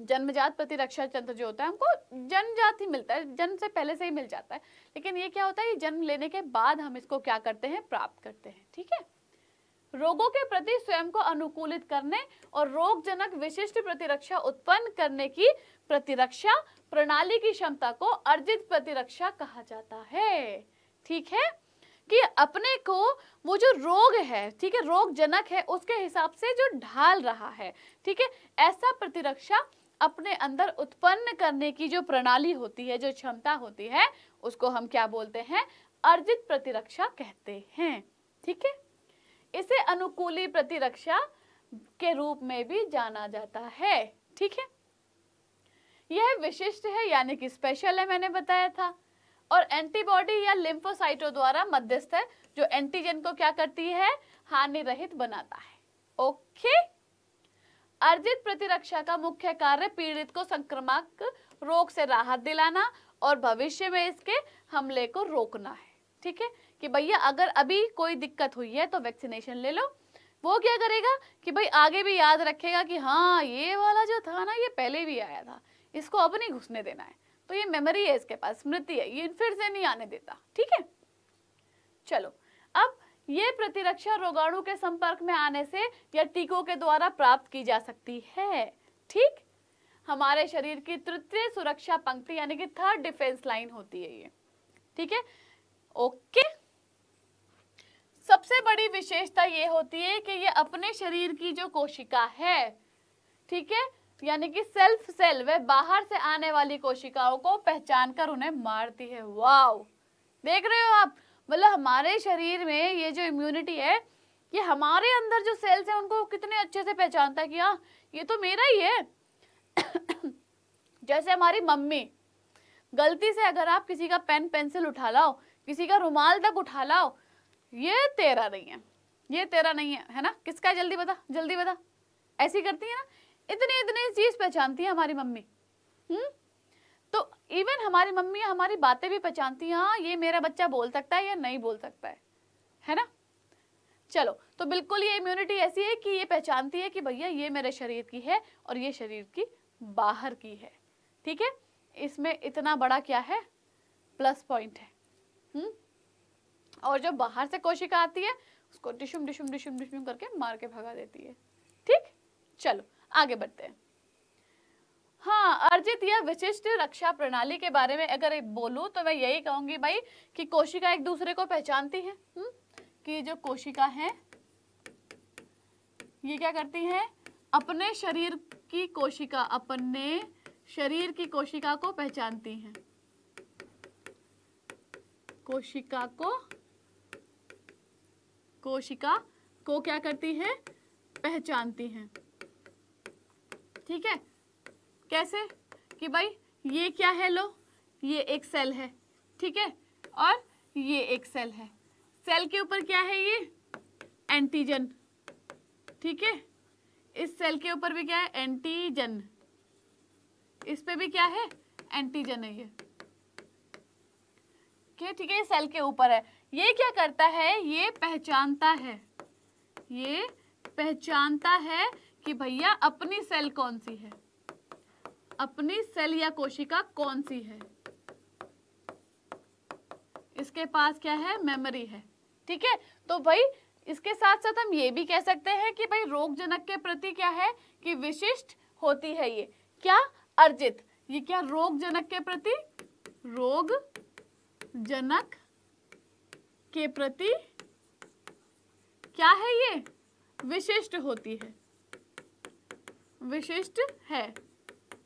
जन्मजात प्रतिरक्षा तंत्र जो होता है हमको जन्मजात ही मिलता है, जन्म से पहले से ही मिल जाता है, लेकिन ये क्या होता है, ये जन्म लेने के बाद हम इसको क्या करते हैं, प्राप्त करते हैं, ठीक है। रोगों के प्रति स्वयं को अनुकूलित करने और रोगजनक विशिष्ट प्रतिरक्षा उत्पन्न करने की प्रतिरक्षा प्रणाली की क्षमता को अर्जित प्रतिरक्षा कहा जाता है, ठीक है, कि अपने को वो जो रोग है, ठीक है, रोगजनक है, उसके हिसाब से जो ढाल रहा है, ठीक है, ऐसा प्रतिरक्षा अपने अंदर उत्पन्न करने की जो प्रणाली होती है, जो क्षमता होती है, उसको हम क्या बोलते हैं, अर्जित प्रतिरक्षा कहते हैं, ठीक है। इसे अनुकूली प्रतिरक्षा के रूप में भी जाना जाता है, ठीक है। यह विशिष्ट है यानी कि स्पेशल है, मैंने बताया था, और एंटीबॉडी या लिम्फोसाइटों द्वारा मध्यस्थ है, जो एंटीजन को क्या करती है, हानि रहित बनाता है। ओके, अर्जित प्रतिरक्षा का मुख्य कार्य पीड़ित को संक्रामक रोग से राहत दिलाना और भविष्य में इसके हमले को रोकना है, ठीक है, कि भैया अगर अभी कोई दिक्कत हुई है तो वैक्सीनेशन ले लो। वो क्या करेगा कि भाई आगे भी याद रखेगा कि हाँ ये वाला जो था ना, ये पहले भी आया था, इसको अब नहीं घुसने देना है, तो ये मेमोरी है, इसके पास स्मृति है, ये फिर से नहीं आने देता, ठीक है। चलो अब ये प्रतिरक्षा रोगाणु के संपर्क में आने से या टीकों के द्वारा प्राप्त की जा सकती है, ठीक। हमारे शरीर की तृतीय सुरक्षा पंक्ति यानी कि थर्ड डिफेंस लाइन होती है ये, ठीक है। ओके, सबसे बड़ी विशेषता ये होती है कि ये अपने शरीर की जो कोशिका है, ठीक है, यानी कि सेल्फ सेल, वह बाहर से आने वाली कोशिकाओं को पहचान कर उन्हें मारती है। वाव, देख रहे हो आप, मतलब हमारे शरीर में ये जो इम्यूनिटी है, ये हमारे अंदर जो सेल्स है उनको कितने अच्छे से पहचानता है कि हाँ ये तो मेरा ही है। जैसे हमारी मम्मी, गलती से अगर आप किसी का पेन पेंसिल उठा लाओ, किसी का रुमाल तक उठा लाओ, ये तेरा नहीं है, ये तेरा नहीं है, है ना, किसका है, जल्दी बता, जल्दी बता, ऐसी करती है ना, इतनी इतनी चीज पहचानती है हमारी मम्मी। तो इवन हमारी मम्मी हमारी बातें भी पहचानती है, हाँ ये मेरा बच्चा बोल सकता है या नहीं बोल सकता है ना। चलो, तो बिल्कुल ये इम्यूनिटी ऐसी है कि ये पहचानती है कि भैया ये मेरे शरीर की है और ये शरीर की बाहर की है, ठीक है। इसमें इतना बड़ा क्या है, प्लस पॉइंट है। और जो बाहर से कोशिका आती है उसको डिशुम डिशुम डिशुम डिशुम करके मार के भगा देती है। ठीक, चलो आगे बढ़ते हैं। हाँ, अर्जित या विशिष्ट रक्षा प्रणाली के बारे में अगर बोलूं तो मैं यही कहूंगी भाई कि कोशिका एक दूसरे को पहचानती है। कि जो कोशिका है ये क्या करती है, अपने शरीर की कोशिका, अपने शरीर की कोशिका को पहचानती है, कोशिका को, कोशिका को क्या करती है, पहचानती है। ठीक है, कैसे कि भाई ये क्या है, लो ये एक सेल है, ठीक है, और ये एक सेल है, सेल के ऊपर क्या है, ये एंटीजन, ठीक है, इस सेल के ऊपर भी क्या है, एंटीजन, इस पे भी क्या है, एंटीजन है ये, ठीक है, ये सेल के ऊपर है। ये क्या करता है, ये पहचानता है, ये पहचानता है कि भैया अपनी सेल कौन सी है, अपनी सेल या कोशिका कौन सी है, इसके पास क्या है, मेमोरी है। ठीक है, तो भाई इसके साथ साथ हम ये भी कह सकते हैं कि भाई रोगजनक के प्रति क्या है कि विशिष्ट होती है। ये क्या अर्जित, ये क्या रोगजनक के प्रति, रोग जनक के प्रति क्या है, ये विशिष्ट होती है, विशिष्ट है।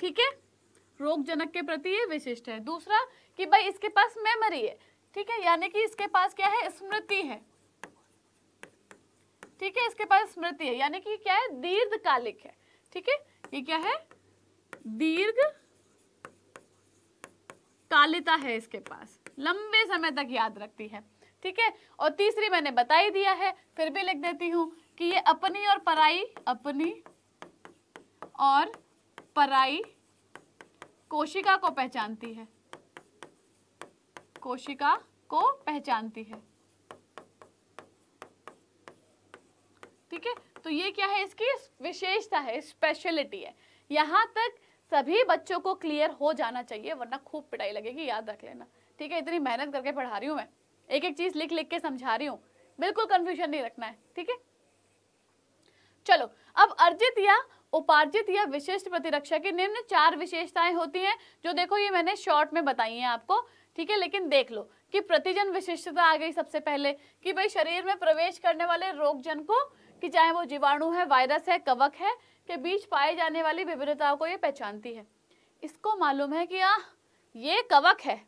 ठीक है, रोगजनक के प्रति ये विशिष्ट है। दूसरा कि भाई इसके पास मेमोरी है, ठीक है, यानी कि इसके पास क्या है, स्मृति है, ठीक है, इसके पास स्मृति है, यानी कि क्या है, दीर्घकालिक है। ठीक है, ये क्या है, दीर्घकालिता है, इसके पास लंबे समय तक याद रखती है। ठीक है, और तीसरी मैंने बता ही दिया है, फिर भी लिख देती हूँ कि ये अपनी और पराई, अपनी और पराई कोशिका को पहचानती है, कोशिका को पहचानती है। ठीक है, तो ये क्या है, इसकी विशेषता है, स्पेशलिटी है। यहाँ तक सभी बच्चों को क्लियर हो जाना चाहिए, वरना खूब पिटाई लगेगी, याद रख लेना। ठीक है, इतनी मेहनत करके पढ़ा रही हूँ मैं, एक एक चीज लिख लिख के समझा रही हूँ, बिल्कुल कंफ्यूजन नहीं रखना है। ठीक है, चलो अब अर्जित या उपार्जित या विशिष्ट प्रतिरक्षा की निम्न 4 विशेषताएं होती हैं, जो देखो ये मैंने शॉर्ट में बताई हैं आपको। ठीक है, लेकिन देख लो कि प्रतिजन विशिष्टता आ गई सबसे पहले, कि भाई शरीर में प्रवेश करने वाले रोगजन को, कि चाहे वो जीवाणु है, वायरस है, कवक है, के बीच पाए जाने वाली विभिन्नताओं को ये पहचानती है। इसको मालूम है कि ये कवक है,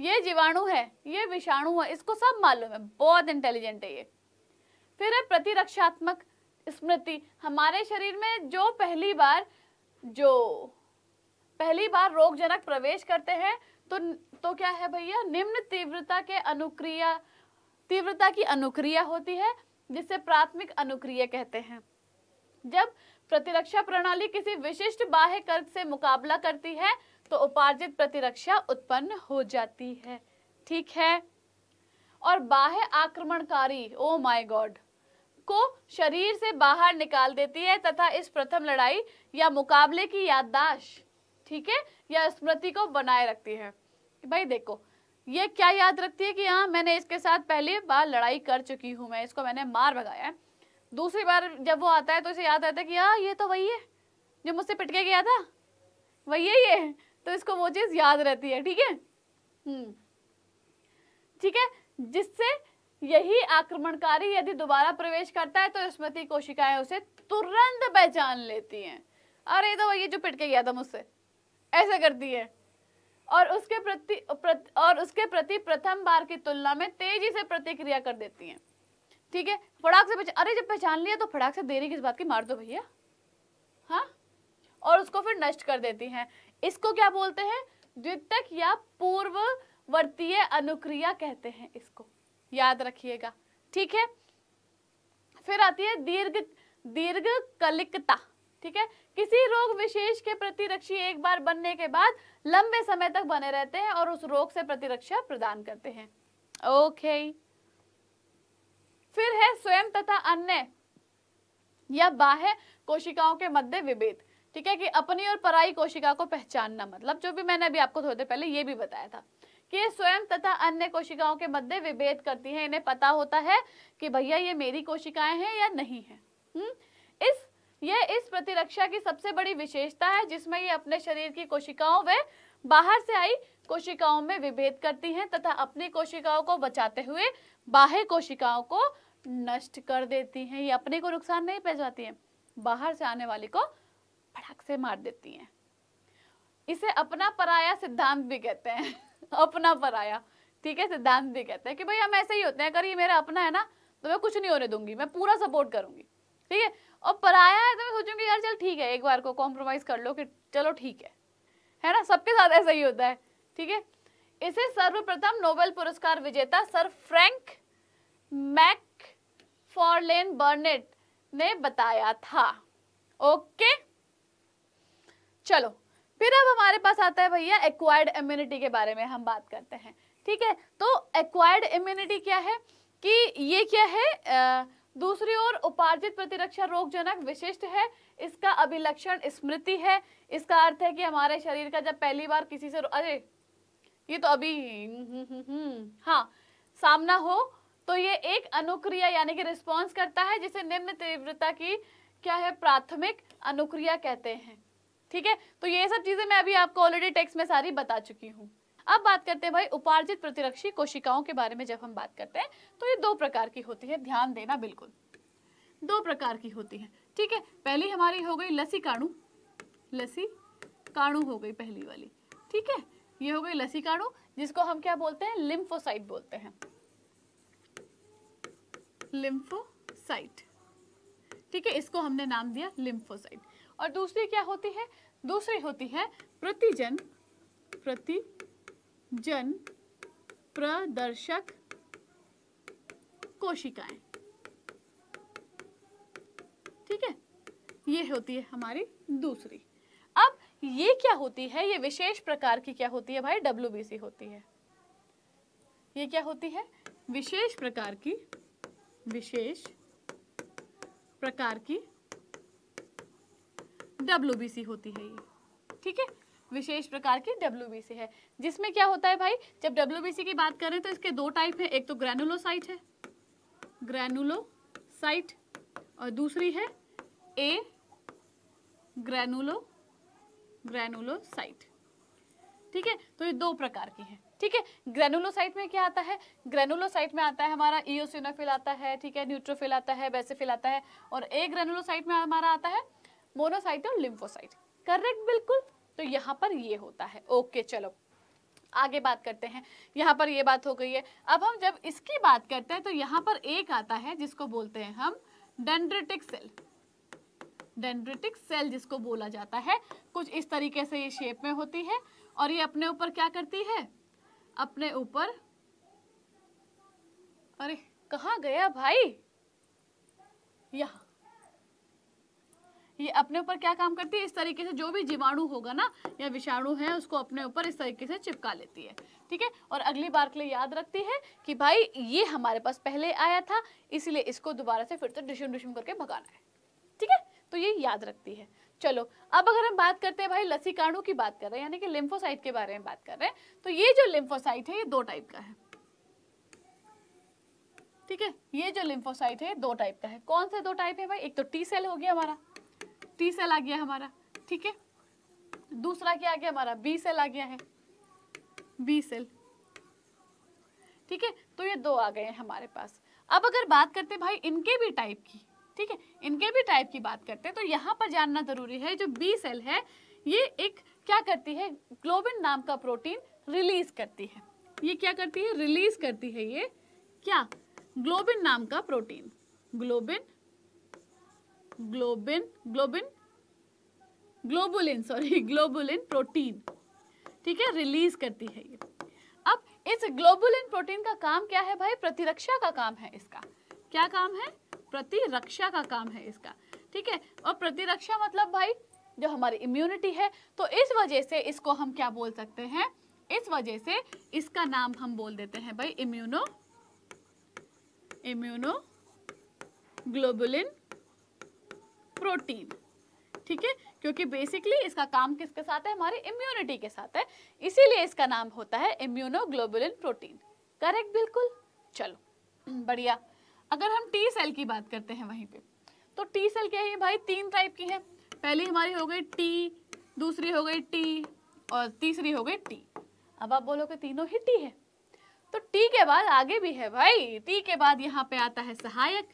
ये जीवाणु है, ये विषाणु है, इसको सब मालूम है, बहुत इंटेलिजेंट है ये। फिर है प्रतिरक्षात्मक स्मृति, हमारे शरीर में जो पहली बार रोगजनक प्रवेश करते हैं तो क्या है भैया, निम्न तीव्रता की अनुक्रिया होती है, जिसे प्राथमिक अनुक्रिया कहते हैं। जब प्रतिरक्षा प्रणाली किसी विशिष्ट बाह्य कर्क से मुकाबला करती है तो उपार्जित प्रतिरक्षा उत्पन्न हो जाती है। ठीक है, और बाह्य आक्रमणकारी, ओ माय गॉड, को शरीर से बाहर निकाल देती है तथा इस प्रथम लड़ाई या मुकाबले की याददाश्त, ठीक है, या स्मृति को बनाए रखती है। भाई देखो ये क्या याद रखती है कि हाँ मैंने इसके साथ पहली बार लड़ाई कर चुकी हूँ, मैं इसको मैंने मार भगाया है। दूसरी बार जब वो आता है तो इसे याद आता है कि हाँ ये तो वही है जो मुझसे पिट के गया था, वही है ये, तो इसको वो चीज याद रहती है। ठीक है, ठीक है, जिससे यही आक्रमणकारी यदि दोबारा प्रवेश करता है तो स्मृति कोशिकाएं उसे तुरंत पहचान लेती हैं, अरे तो वही जो पिट के गया था मुझसे, ऐसा करती है। और उसके प्रति प्रथम बार की तुलना में तेजी से प्रतिक्रिया कर देती हैं। ठीक है, फटाक से अरे जब पहचान लिया तो फटाक से देरी किस बात की, मार दो भैया, हाँ, और उसको फिर नष्ट कर देती हैं। इसको क्या बोलते हैं, द्वितीयक या पूर्ववर्तीय अनुक्रिया कहते हैं, इसको याद रखिएगा। ठीक है, फिर आती है दीर्घकालिकता। ठीक है, किसी रोग विशेष के प्रतिरक्षी एक बार बनने के बाद लंबे समय तक बने रहते हैं और उस रोग से प्रतिरक्षा प्रदान करते हैं। ओके, फिर है स्वयं तथा अन्य या बाह्य कोशिकाओं के मध्य विभेद। ठीक है, कि अपनी और पराई कोशिका को पहचानना, मतलब जो भी मैंने अभी आपको थोड़ी देर पहले ये भी बताया था कि स्वयं तथा अन्य कोशिकाओं के मध्य विभेद करती है। इन्हें पता होता है कि भैया ये मेरी कोशिकाएं हैं या नहीं है। यह इस प्रतिरक्षा की सबसे बड़ी विशेषता है जिसमें ये अपने शरीर की कोशिकाओं व बाहर से आई कोशिकाओं में विभेद करती हैं तथा अपनी कोशिकाओं को बचाते हुए बाह्य कोशिकाओं को नष्ट कर देती हैं। ये अपने को नुकसान नहीं पहुंचाती हैं, बाहर से आने वाली को भड़क से मार देती हैं। इसे अपना पराया सिद्धांत भी कहते हैं। अपना पराया, ठीक है, सिद्धांत भी कहते हैं कि भाई हम ऐसे ही होते हैं, अगर ये मेरा अपना है ना तो मैं कुछ नहीं होने दूंगी, मैं पूरा सपोर्ट करूंगी, ठीक है। और पराया है तो मैं सोचूंगी यार चल ठीक है, एक बार को कॉम्प्रोमाइज कर लो कि चलो ठीक है ना, सबके साथ ऐसा ही होता है, ठीक है। इसे सर्वप्रथम नोबेल पुरस्कार विजेता सर फ्रैंक मैकफार्लेन बर्नेट ने बताया था। ओके, चलो फिर अब हमारे पास आता है भैया एक्वायर्ड इम्यूनिटी के बारे में हम बात करते हैं, ठीक है। तो एक्वायर्ड इम्यूनिटी क्या है कि ये क्या है, दूसरी ओर उपार्जित प्रतिरक्षा रोगजनक विशिष्ट है, इसका अभिलक्षण स्मृति है। इसका अर्थ है कि हमारे शरीर का जब पहली बार किसी से अरे ये तो अभी हाँ सामना हो तो ये एक अनुक्रिया यानी कि रिस्पॉन्स करता है जिसे निम्न तीव्रता की क्या है प्राथमिक अनुक्रिया कहते हैं, ठीक है। तो ये सब चीजें मैं अभी आपको ऑलरेडी टेक्स्ट में सारी बता चुकी हूँ। अब बात करते हैं भाई उपार्जित प्रतिरक्षी कोशिकाओं के बारे में। जब हम बात करते हैं तो ये दो प्रकार की होती है, ध्यान देना बिल्कुल, दो प्रकार की होती है, ठीक है। पहली हमारी हो गई लसीकाणु, लसीकाणु हो गई पहली वाली, ठीक है। ये हो गई लसीकाणु जिसको हम क्या बोलते हैं, लिम्फोसाइट बोलते हैं, लिम्फोसाइट, ठीक है, इसको हमने नाम दिया लिम्फोसाइट। और दूसरी क्या होती है, दूसरी होती है प्रतिजन प्रदर्शक कोशिकाएं, ठीक है, ये होती है हमारी दूसरी। अब ये क्या होती है, ये विशेष प्रकार की क्या होती है भाई, डब्ल्यूबीसी होती है। ये क्या होती है, विशेष प्रकार की, विशेष प्रकार की डब्ल्यूबीसी होती है ये, ठीक है, विशेष प्रकार की डब्ल्यूबीसी है। जिसमें क्या होता है भाई, जब डब्ल्यूबीसी की बात करें तो इसके दो टाइप है, एक तो ग्रैनुलोसाइट है, ग्रैनुलोसाइट, और दूसरी है ए ग्रैनुलोसाइट, ठीक है। तो ये दो प्रकार की है, ठीक है। ग्रैनुलोसाइट में क्या आता है, ग्रैनुलोसाइट में आता है हमारा इओसिनोफिल आता है, ठीक है, न्यूट्रोफिल आता है, बेसिफिल आता है, और ए ग्रैनुलोसाइट में हमारा आता है मोनोसाइट और लिम्फोसाइट, करेक्ट, बिल्कुल। तो यहाँ पर ये होता है। ओके, चलो आगे बात करते हैं। यहाँ पर ये बात हो गई है। अब हम जब इसकी बात करते हैं तो यहाँ पर एक आता है जिसको बोलते हैं हम डेंड्रिटिक सेल, डेंड्रिटिक सेल जिसको बोला जाता है। कुछ इस तरीके से ये शेप में होती है और ये अपने ऊपर क्या करती है, अपने ऊपर, अरे कहाँ गया भाई, यहाँ ये अपने ऊपर क्या काम करती है, इस तरीके से जो भी जीवाणु होगा ना या विषाणु है उसको अपने ऊपर इस तरीके से चिपका लेती है, ठीक है। और अगली बार के लिए याद रखती है कि भाई ये हमारे पास पहले आया था इसलिए इसको दोबारा से फिर से डिशम डिशम करके भगाना है, ठीक है। तो ये याद रखती है। चलो अब अगर हम बात करते हैं भाई लसीकाणु की बात कर रहे हैं यानी कि लिम्फोसाइट के बारे में बात कर रहे हैं, तो ये जो लिम्फोसाइट है ये दो टाइप का है, ठीक है। ये जो लिम्फोसाइट है दो टाइप का है, कौन से दो टाइप है भाई, एक तो टी सेल हो गया हमारा, टी सेल आ गया हमारा, ठीक है। दूसरा क्या आ गया हमारा, बी सेल आ गया है, बी सेल, ठीक है। तो ये दो आ गए हैं हमारे पास। अब अगर बात करते हैं भाई इनके भी टाइप की, ठीक है, इनके भी टाइप की बात करते हैं तो यहाँ पर जानना जरूरी है जो बी सेल है ये एक क्या करती है, ग्लोबिन नाम का प्रोटीन रिलीज करती है। ये क्या करती है, रिलीज करती है ये क्या, ग्लोबिन नाम का प्रोटीन, ग्लोबुलिन प्रोटीन, ठीक है, रिलीज करती है ये। अब इस ग्लोबुलिन प्रोटीन का काम क्या है भाई, प्रतिरक्षा का काम है इसका, क्या काम है, प्रतिरक्षा का काम है इसका, ठीक है। और प्रतिरक्षा मतलब भाई जो हमारी इम्यूनिटी है, तो इस वजह से इसको हम क्या बोल सकते हैं, इस वजह से इसका नाम हम बोल देते हैं भाई इम्यूनो ग्लोबुलिन प्रोटीन, ठीक है। क्योंकि बेसिकली इसका काम किसके साथ है, हमारी इम्यूनिटी के साथ है, इसीलिए इसका नाम होता है इम्यूनोग्लोबुलिन प्रोटीन। करेक्ट, बिल्कुल। चलो बढ़िया। अगर हम टी सेल की बात करते हैं वहीं पे, तो टी सेल क्या है भाई, तीन टाइप की है। पहली हमारी हो गई टी, दूसरी हो गई टी और तीसरी हो गई टी। अब आप बोलोगे तीनों ही टी है, तो टी के बाद आगे भी है भाई, टी के बाद यहाँ पे आता है सहायक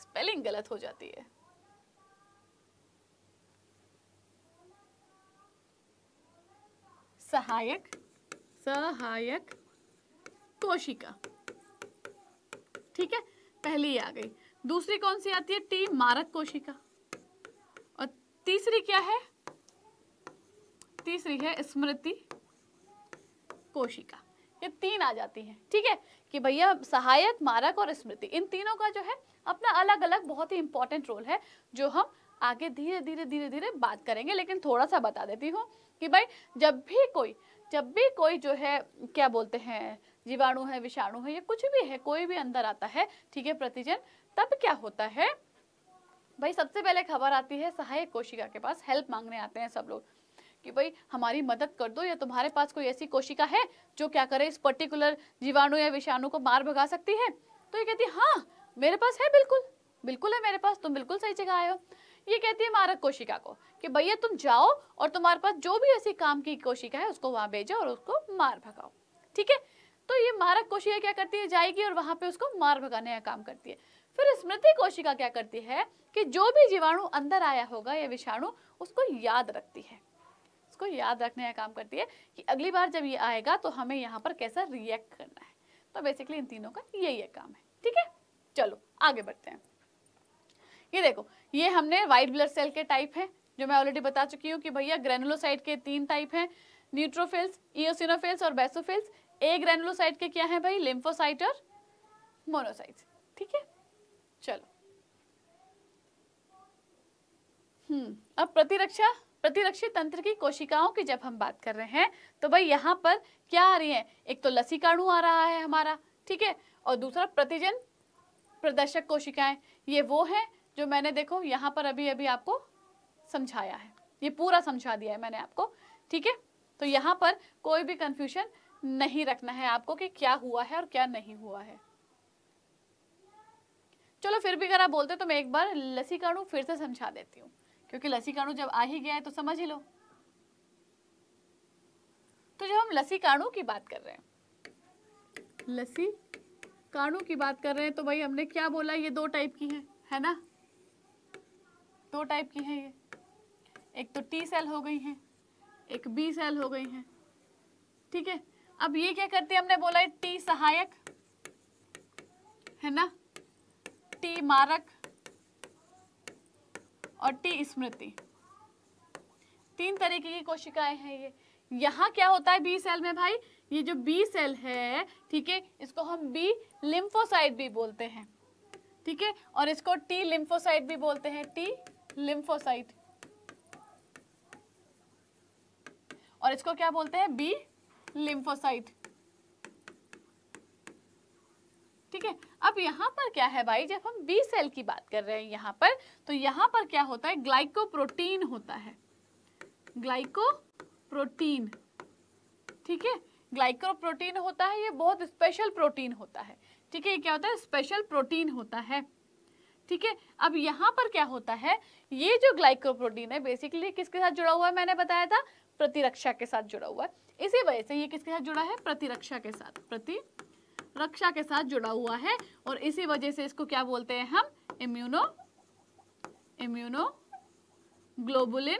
स्पेलिंग गलत हो जाती है, सहायक कोशिका। ठीक है, पहली आ गई। दूसरी कौन सी आती है, टी मारक कोशिका, और तीसरी क्या है, तीसरी है स्मृति कोशिका। ये तीन आ जाती हैं। ठीक है कि भैया सहायक, मारक और स्मृति, इन तीनों का जो है अपना अलग अलग बहुत ही इंपॉर्टेंट रोल है, जो हम आगे धीरे धीरे बात करेंगे। लेकिन थोड़ा सा बता देती हूँ कि भाई जब भी कोई जो है क्या बोलते हैं, जीवाणु है, विषाणु है, ये कुछ भी है, कोई भी अंदर आता है, ठीक है, प्रतिजन, तब क्या होता है भाई, सबसे पहले खबर आती है सहायक कोशिका के पास। हेल्प मांगने आते हैं सब लोग कि भाई हमारी मदद कर दो, या तुम्हारे पास कोई ऐसी कोशिका है जो क्या करे, इस पर्टिकुलर जीवाणु या विषाणु को मार भगा सकती है। तो ये कहती है हाँ मेरे पास है, बिल्कुल है मेरे पास, तुम बिल्कुल सही जगह आए हो। ये कहती है मारक कोशिका को कि भैया तुम जाओ और तुम्हारे पास जो भी ऐसी काम की कोशिका है उसको वहां भेजो और उसको मार भगाओ। ठीक है, तो ये मारक कोशिका क्या करती है, जाएगी और वहां पे उसको मार भगाने का काम करती है। फिर स्मृति कोशिका क्या करती है कि जो भी जीवाणु अंदर आया होगा या विषाणु, उसको याद रखती है, उसको याद रखने का काम करती है कि अगली बार जब ये आएगा तो हमें यहाँ पर कैसा रिएक्ट करना है। तो बेसिकली इन तीनों का यही काम है। ठीक है, चलो आगे बढ़ते हैं। ये देखो, ये हमने वाइट ब्लड सेल के टाइप हैं जो मैं ऑलरेडी बता चुकी हूँ कि भैया ग्रेनुलोसाइट के तीन टाइप हैं, न्यूट्रोफिल्स, इओसिनोफिल्स और बेसोफिल्स। ए ग्रेनुलोसाइट के क्या हैं भाई, लिम्फोसाइट और मोनोसाइट्स। ठीक है, चलो अब प्रतिरक्षी तंत्र की कोशिकाओं की जब हम बात कर रहे हैं तो भाई यहाँ पर क्या आ रही है, एक तो लसीकाणु आ रहा है हमारा, ठीक है, और दूसरा प्रतिजन प्रदर्शक कोशिकाएं। ये वो है जो मैंने देखो यहाँ पर अभी आपको समझाया है, ये पूरा समझा दिया है मैंने आपको। ठीक है, तो यहाँ पर कोई भी कंफ्यूजन नहीं रखना है आपको कि क्या हुआ है और क्या नहीं हुआ है। चलो फिर भी अगर आप बोलते तो मैं एक बार लसीकाणु फिर से समझा देती हूँ, क्योंकि लसीकाणु जब आ ही गया है तो समझ ही लो। तो जब हम लसीकाणु की बात कर रहे हैं, तो भाई हमने क्या बोला, ये दो टाइप की है ना, दो टाइप की है ये, एक तो टी सेल हो गई है, एक बी सेल हो गई है। ठीक है, अब ये क्या करती है, हमने बोला है टी सहायक है ना, टी मारक और टी स्मृति, तीन तरीके की कोशिकाएं हैं ये। यहाँ क्या होता है बी सेल में भाई, ये जो बी सेल है, ठीक है, इसको हम बी लिम्फोसाइट भी बोलते हैं, ठीक है, और इसको टी लिम्फोसाइट भी बोलते हैं, टी लिम्फोसाइट, और इसको क्या बोलते हैं, बी लिम्फोसाइट। ठीक है, अब यहाँ पर क्या है भाई, जब हम बी सेल की बात कर रहे हैं यहाँ पर, तो यहाँ पर क्या होता है, ग्लाइकोप्रोटीन होता है, ग्लाइकोप्रोटीन। ठीक है, ग्लाइकोप्रोटीन होता है, ये बहुत स्पेशल प्रोटीन होता है। ठीक है, ये क्या होता है, स्पेशल प्रोटीन होता है। ठीक है, अब यहाँ पर क्या होता है, ये जो ग्लाइकोप्रोटीन है बेसिकली किसके साथ जुड़ा हुआ है, मैंने बताया था प्रतिरक्षा के साथ जुड़ा हुआ है। इसी वजह से ये किसके साथ जुड़ा है, प्रतिरक्षा के साथ, जुड़ा हुआ है, और इसी वजह से इसको क्या बोलते हैं हम, इम्यूनोग्लोबुलिन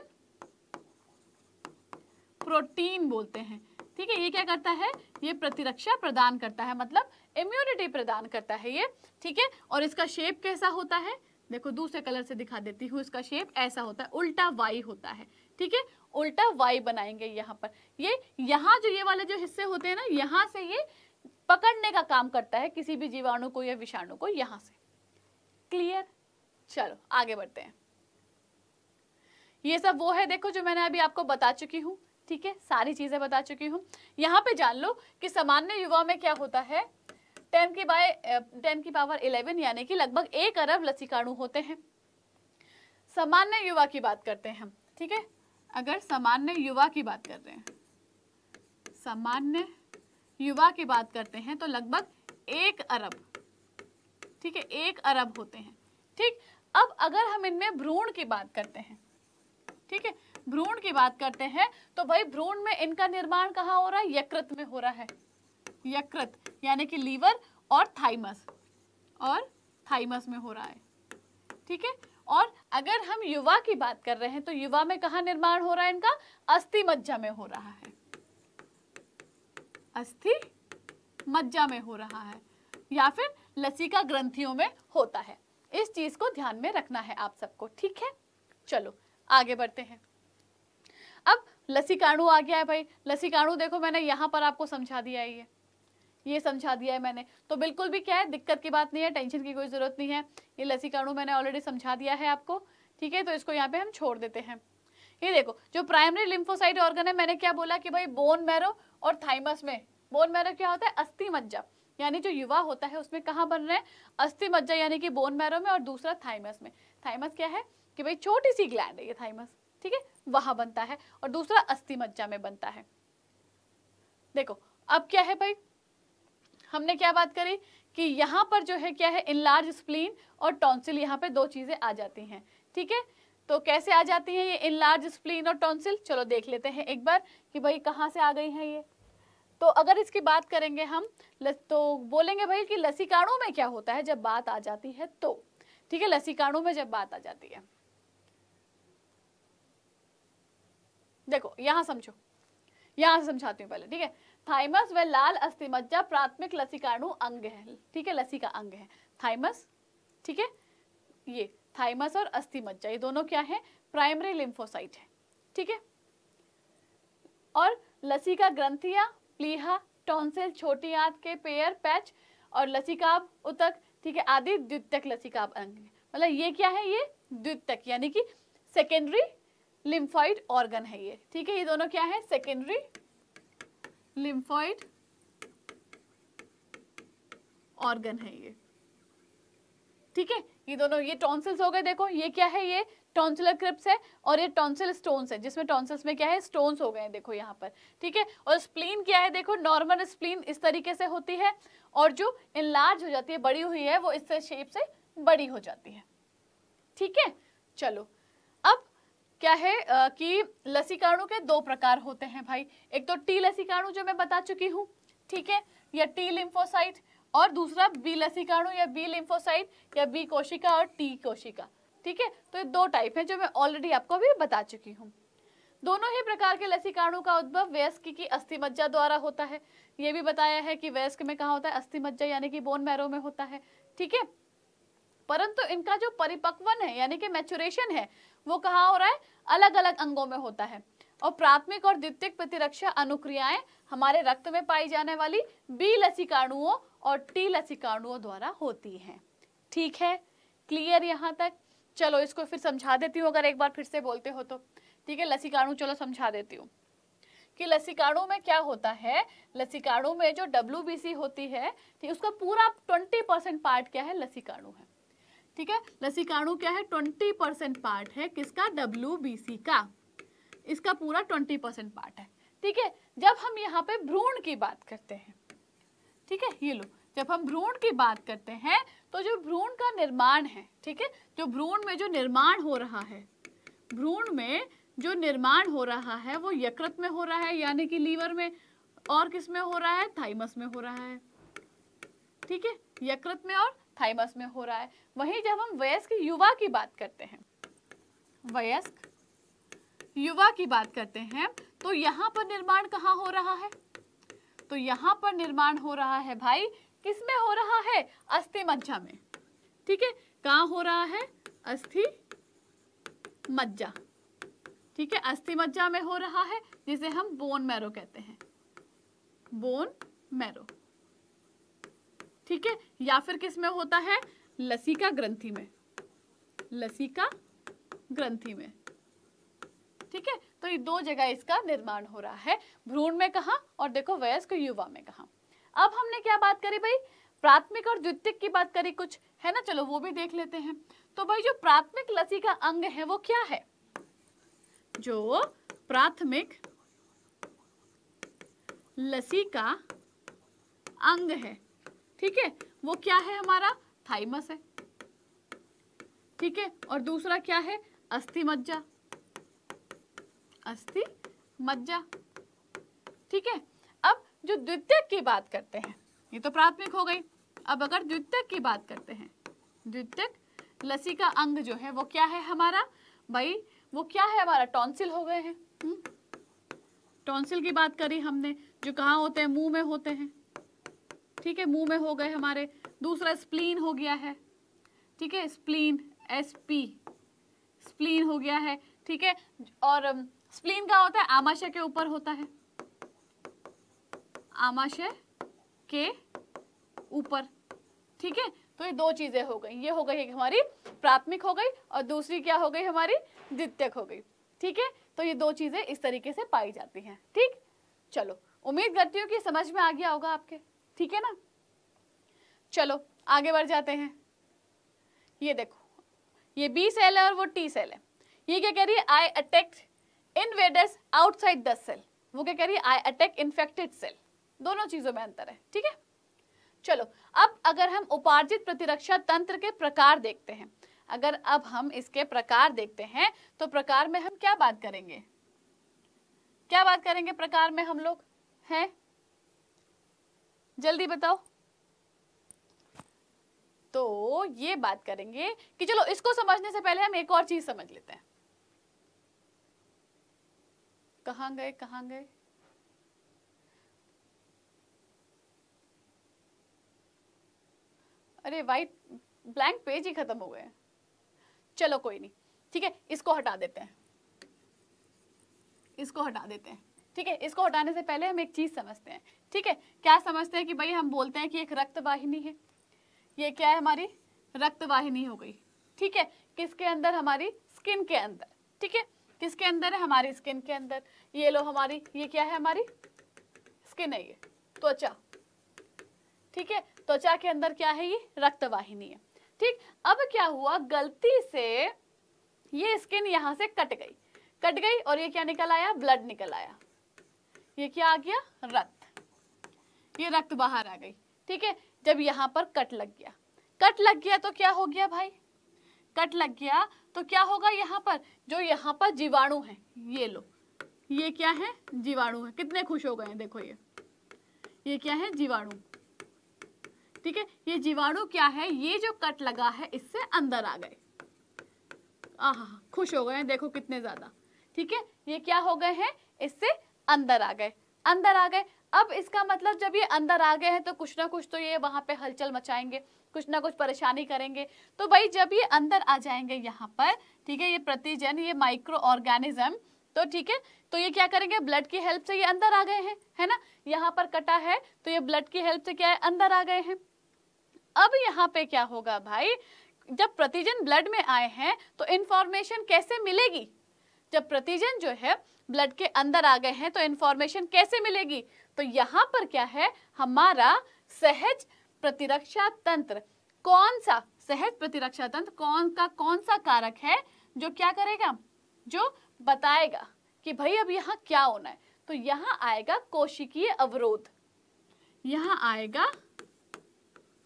प्रोटीन बोलते हैं। ठीक है, ये क्या करता है, ये प्रतिरक्षा प्रदान करता है, मतलब इम्यूनिटी प्रदान करता है ये। ठीक है, और इसका शेप कैसा होता है, देखो दूसरे कलर से दिखा देती हूँ, इसका शेप ऐसा होता है, उल्टा वाई होता है। ठीक है, उल्टा वाई बनाएंगे यहाँ पर, ये यहाँ जो ये वाले जो हिस्से होते हैं ना, यहाँ से ये पकड़ने का काम करता है किसी भी जीवाणु को या विषाणु को, यहाँ से। क्लियर, चलो आगे बढ़ते हैं। ये सब वो है देखो जो मैंने अभी आपको बता चुकी हूँ। ठीक है, सारी चीजें बता चुकी हूँ। यहाँ पे जान लो कि सामान्य युवा में क्या होता है, 10 की पावर 11 यानी कि लगभग 1 अरब लसीकाणु होते हैं। सामान्य युवा की बात करते हैं हम, ठीक है। अगर सामान्य युवा की बात कर रहे हैं, सामान्य युवा की बात करते हैं तो लगभग 1 अरब, ठीक है, 1 अरब होते हैं, ठीक। अब अगर हम इनमें भ्रूण की बात करते हैं, ठीक है, भ्रूण की बात करते हैं तो भाई भ्रूण में इनका निर्माण कहाँ हो रहा है? यकृत में हो रहा है। यकृत यानी कि लीवर और थाइमस में हो रहा है, ठीक है। और अगर हम युवा की बात कर रहे हैं तो युवा में कहाँ निर्माण हो रहा है इनका? अस्थि मज्जा में हो रहा है, अस्थि मज्जा में हो रहा है या फिर लसिका ग्रंथियों में होता है। इस चीज को ध्यान में रखना है आप सबको, ठीक है। चलो आगे बढ़ते हैं। अब लसीकाणु आ गया है भाई। लसीकाणु देखो मैंने यहाँ पर आपको समझा दिया है, ये समझा दिया है मैंने, तो बिल्कुल भी क्या है दिक्कत की बात नहीं है, टेंशन की कोई जरूरत नहीं है। ये लसीकाणु मैंने ऑलरेडी समझा दिया है आपको, ठीक है, तो इसको यहाँ पे हम छोड़ देते हैं। ये देखो जो प्राइमरी लिम्फोसाइट ऑर्गन है, मैंने क्या बोला कि भाई बोन मैरो और थाइमस में, बोन मैरो क्या होता है? अस्थि मज्जा, यानी जो युवा होता है उसमें कहाँ बन रहे हैं? अस्थि मज्जा यानी कि बोन मैरो में, और दूसरा थाइमस में। थाइमस क्या है कि भाई छोटी सी ग्लैंड है ये थाइमस, ठीक है, वहां बनता है, और दूसरा अस्थि मज्जा में बनता है। देखो अब क्या है भाई, हमने क्या बात करी कि यहाँ पर जो है क्या है इनलार्ज स्प्लीन और टॉन्सिल, यहाँ पे दो चीजें आ जाती हैं, ठीक है। तो कैसे आ जाती हैं ये इनलार्ज स्प्लीन और टॉन्सिल? चलो देख लेते हैं एक बार कि भाई कहाँ से आ गई हैं ये। तो अगर इसकी बात करेंगे हम तो बोलेंगे भाई कि लसीकाणु में क्या होता है जब बात आ जाती है तो, ठीक है, लसीकाणु में जब बात आ जाती है। देखो यहाँ समझो, यहाँ समझाती हूँ पहले, ठीक है। थाइमस व लाल अस्थिमज्जा प्राथमिक लसीकाणु अंग है, ठीक है, लसिका अंग है थाइमस, ठीक है। ये थाइमस और अस्थिमज्जा ये दोनों क्या है? प्राइमरी लिम्फोसाइट है, ठीक है। और लसिका ग्रंथिया, प्लीहा, टॉन्सिल, छोटी आंत के पेयर पैच और लसिकाभ उतक, ठीक है, आदि द्वितीयक लसिकाभ अंग है। मतलब ये क्या है? ये द्वितीयक यानी कि सेकेंडरी लिम्फॉइड ऑर्गन है ये, ठीक है। ये दोनों क्या है? सेकेंडरी लिम्फॉइड ऑर्गन है ये, ठीक है। ये दोनों, ये टॉन्सिल्स हो गए। देखो ये क्या है? ये टॉन्सिलर क्रिप्स है और ये टॉन्सिल स्टोन्स है, जिसमें टॉन्सिल्स में क्या है? स्टोन्स हो गए हैं, देखो यहाँ पर, ठीक है। और स्प्लीन क्या है? देखो नॉर्मल स्प्लीन इस तरीके से होती है, और जो इनलार्ज हो जाती है, बड़ी हुई है, वो इस शेप से बड़ी हो जाती है, ठीक है। चलो अब क्या है कि लसीकाणु के दो प्रकार होते हैं भाई। एक तो टी लसीकाणु जो मैं बता चुकी हूँ, ठीक है, या टी लिम्फोसाइट, और दूसरा बी लसीकाणु या बी लिम्फोसाइट या बी कोशिका और टी कोशिका, ठीक है। तो ये दो टाइप हैं जो मैं ऑलरेडी आपको अभी बता चुकी हूँ। दोनों ही प्रकार के लसीकाणु का उद्भव वयस्क की अस्थिमज्जा द्वारा होता है। ये भी बताया है कि वयस्क में कहाँ होता है? अस्थिमज्जा यानी कि बोन मैरो में होता है, ठीक है। परंतु इनका जो परिपक्वन है यानी कि मैचुरेशन है वो कहाँ हो रहा है? अलग अलग अंगों में होता है। और प्राथमिक और द्वितीयक प्रतिरक्षा अनुक्रियाएं हमारे रक्त में पाई जाने वाली बी लसीकाणुओं और टी लसीकाणुओं द्वारा होती हैं, ठीक है। क्लियर यहाँ तक? चलो इसको फिर समझा देती हूँ, अगर एक बार फिर से बोलते हो तो, ठीक है। लसीकाणु चलो समझा देती हूँ कि लसीकाणु में क्या होता है। लसीकाणु में जो WBC होती है, उसका पूरा 20% पार्ट क्या है? लसीकाणु है, ठीक है। लसीकाणु क्या है? 20% पार्ट है किसका? WBC का, इसका पूरा 20% पार्ट है, ठीक है। जब हम यहाँ पे भ्रूण की बात करते हैं, ठीक है, ये लो, जब हम भ्रूण की बात करते हैं तो जो भ्रूण का निर्माण है, ठीक है, जो भ्रूण में जो निर्माण हो रहा है, भ्रूण में जो निर्माण हो रहा है वो यकृत में हो रहा है यानी कि लीवर में, और किस में हो रहा है? थाइमस में हो रहा है, ठीक है, यकृत में और थाइमस में हो रहा है। वहीं जब हम वयस्क युवा की बात करते हैं, वयस्क युवा की बात करते हैं तो यहाँ पर निर्माण कहाँ हो रहा है? तो यहाँ पर निर्माण हो रहा है भाई किसमें हो रहा है? अस्थि मज्जा में, ठीक है। कहाँ हो रहा है? अस्थि मज्जा, ठीक है, अस्थि मज्जा में हो रहा है, जिसे हम बोन मैरो कहते हैं, बोन मैरो, ठीक है। या फिर किस में होता है? लसिका ग्रंथि में, लसिका ग्रंथि में, ठीक है। तो ये दो जगह इसका निर्माण हो रहा है, भ्रूण में कहाँ और देखो वयस्क युवा में कहाँ। अब हमने क्या बात करी भाई? प्राथमिक और द्वितीयक की बात करी कुछ, है ना, चलो वो भी देख लेते हैं। तो भाई जो प्राथमिक लसी का अंग है वो क्या है? जो प्राथमिक लसी का अंग है, ठीक है, वो क्या है? हमारा थाइमस है, ठीक है। और दूसरा क्या है? अस्थि मज्जा, अस्थि मज्जा, ठीक है। अब जो द्वितीयक की बात करते हैं, ये तो प्राथमिक हो गई। अब अगर द्वितीयक की बात करते हैं, द्वितीयक लसी का अंग जो है वो क्या है हमारा? भाई वो क्या है हमारा? टॉन्सिल हो गए हैं। टॉन्सिल की बात करी हमने, जो कहाँ होते हैं? मुंह में होते हैं, ठीक है, मुंह में हो गए हमारे। दूसरा स्प्लीन हो गया है, ठीक है, स्प्लीन, SP स्प्लीन हो गया है, ठीक है। और स्प्लीन का होता है आमाशय के ऊपर होता है, आमाशय के ऊपर, ठीक है। तो ये दो चीजें हो गई, ये हो गई एक हमारी प्राथमिक हो गई और दूसरी क्या हो गई हमारी? द्वितीयक हो गई, ठीक है। तो ये दो चीजें इस तरीके से पाई जाती हैं, ठीक। चलो उम्मीद करती हूँ कि समझ में आ गया होगा आपके, ठीक है ना। चलो आगे बढ़ जाते हैं। ये देखो, ये B सेल है और वो T सेल है। ये क्या कह रही है? I attack invaders outside the cell. वो क्या कह रही है? I attack infected cell. दोनों चीजों में अंतर है, ठीक है। चलो अब अगर हम उपार्जित प्रतिरक्षा तंत्र के प्रकार देखते हैं, अगर अब हम इसके प्रकार देखते हैं तो प्रकार में हम क्या बात करेंगे? क्या बात करेंगे प्रकार में हम लोग? हैं, जल्दी बताओ। तो ये बात करेंगे कि चलो इसको समझने से पहले हम एक और चीज समझ लेते हैं। कहाँ गए, कहाँ गए? अरे वाइट ब्लैंक पेज ही खत्म हो गए। चलो कोई नहीं, ठीक है, इसको हटा देते हैं, इसको हटा देते हैं, ठीक है। इसको हटाने से पहले हम एक चीज समझते हैं, ठीक है। क्या समझते हैं कि भाई हम बोलते हैं कि एक रक्तवाहिनी है। ये क्या है? हमारी रक्तवाहिनी हो गई, ठीक है। किसके अंदर? हमारी स्किन के अंदर, ठीक है। किसके अंदर है? हमारी स्किन के अंदर। ये लो हमारी, ये क्या है? हमारी स्किन है, ये त्वचा, ठीक है। त्वचा के अंदर क्या है? ये रक्तवाहिनी है, ठीक। अब क्या हुआ? गलती से ये स्किन यहाँ से कट गई, कट गई, और ये क्या निकल आया? ब्लड निकल आया। ये क्या आ गया? रक्त। ये रक्त बाहर आ गई, ठीक है। जब यहाँ पर कट लग गया, कट लग गया तो क्या हो गया भाई? कट लग गया तो क्या होगा? यहाँ पर जो यहाँ पर जीवाणु है, ये लो, ये क्या है? जीवाणु है। कितने खुश हो गए हैं, देखो। ये क्या है? जीवाणु, ठीक है। ये जीवाणु क्या है? ये जो कट लगा है इससे अंदर आ गए। आहा, खुश हो गए हैं, देखो कितने ज्यादा, ठीक है। ये क्या हो गए हैं? इससे अंदर आ गए, अंदर आ गए। अब इसका मतलब जब ये अंदर आ गए हैं तो कुछ ना कुछ तो ये वहां पे हलचल मचाएंगे, कुछ ना कुछ परेशानी करेंगे। तो भाई जब ये अंदर आ जाएंगे यहाँ पर, ठीक है, ये प्रतिजन, ये माइक्रो ऑर्गेनिज्म, तो ठीक है, तो ये क्या करेंगे? ब्लड की हेल्प से ये अंदर आ गए हैं, है ना। यहाँ पर कटा है तो ये ब्लड की हेल्प से क्या है? अंदर आ गए हैं। अब यहाँ पे क्या होगा भाई? जब प्रतिजन ब्लड में आए हैं तो इंफॉर्मेशन कैसे मिलेगी? जब प्रतिजन जो है ब्लड के अंदर आ गए हैं तो इंफॉर्मेशन कैसे मिलेगी? तो यहाँ पर क्या है? हमारा सहज प्रतिरक्षा तंत्र। कौन सा सहज प्रतिरक्षा तंत्र? कौन सा कारक है जो क्या करेगा? जो बताएगा कि भाई अब यहाँ क्या होना है। तो यहाँ आएगा कोशिकीय अवरोध, यहाँ आएगा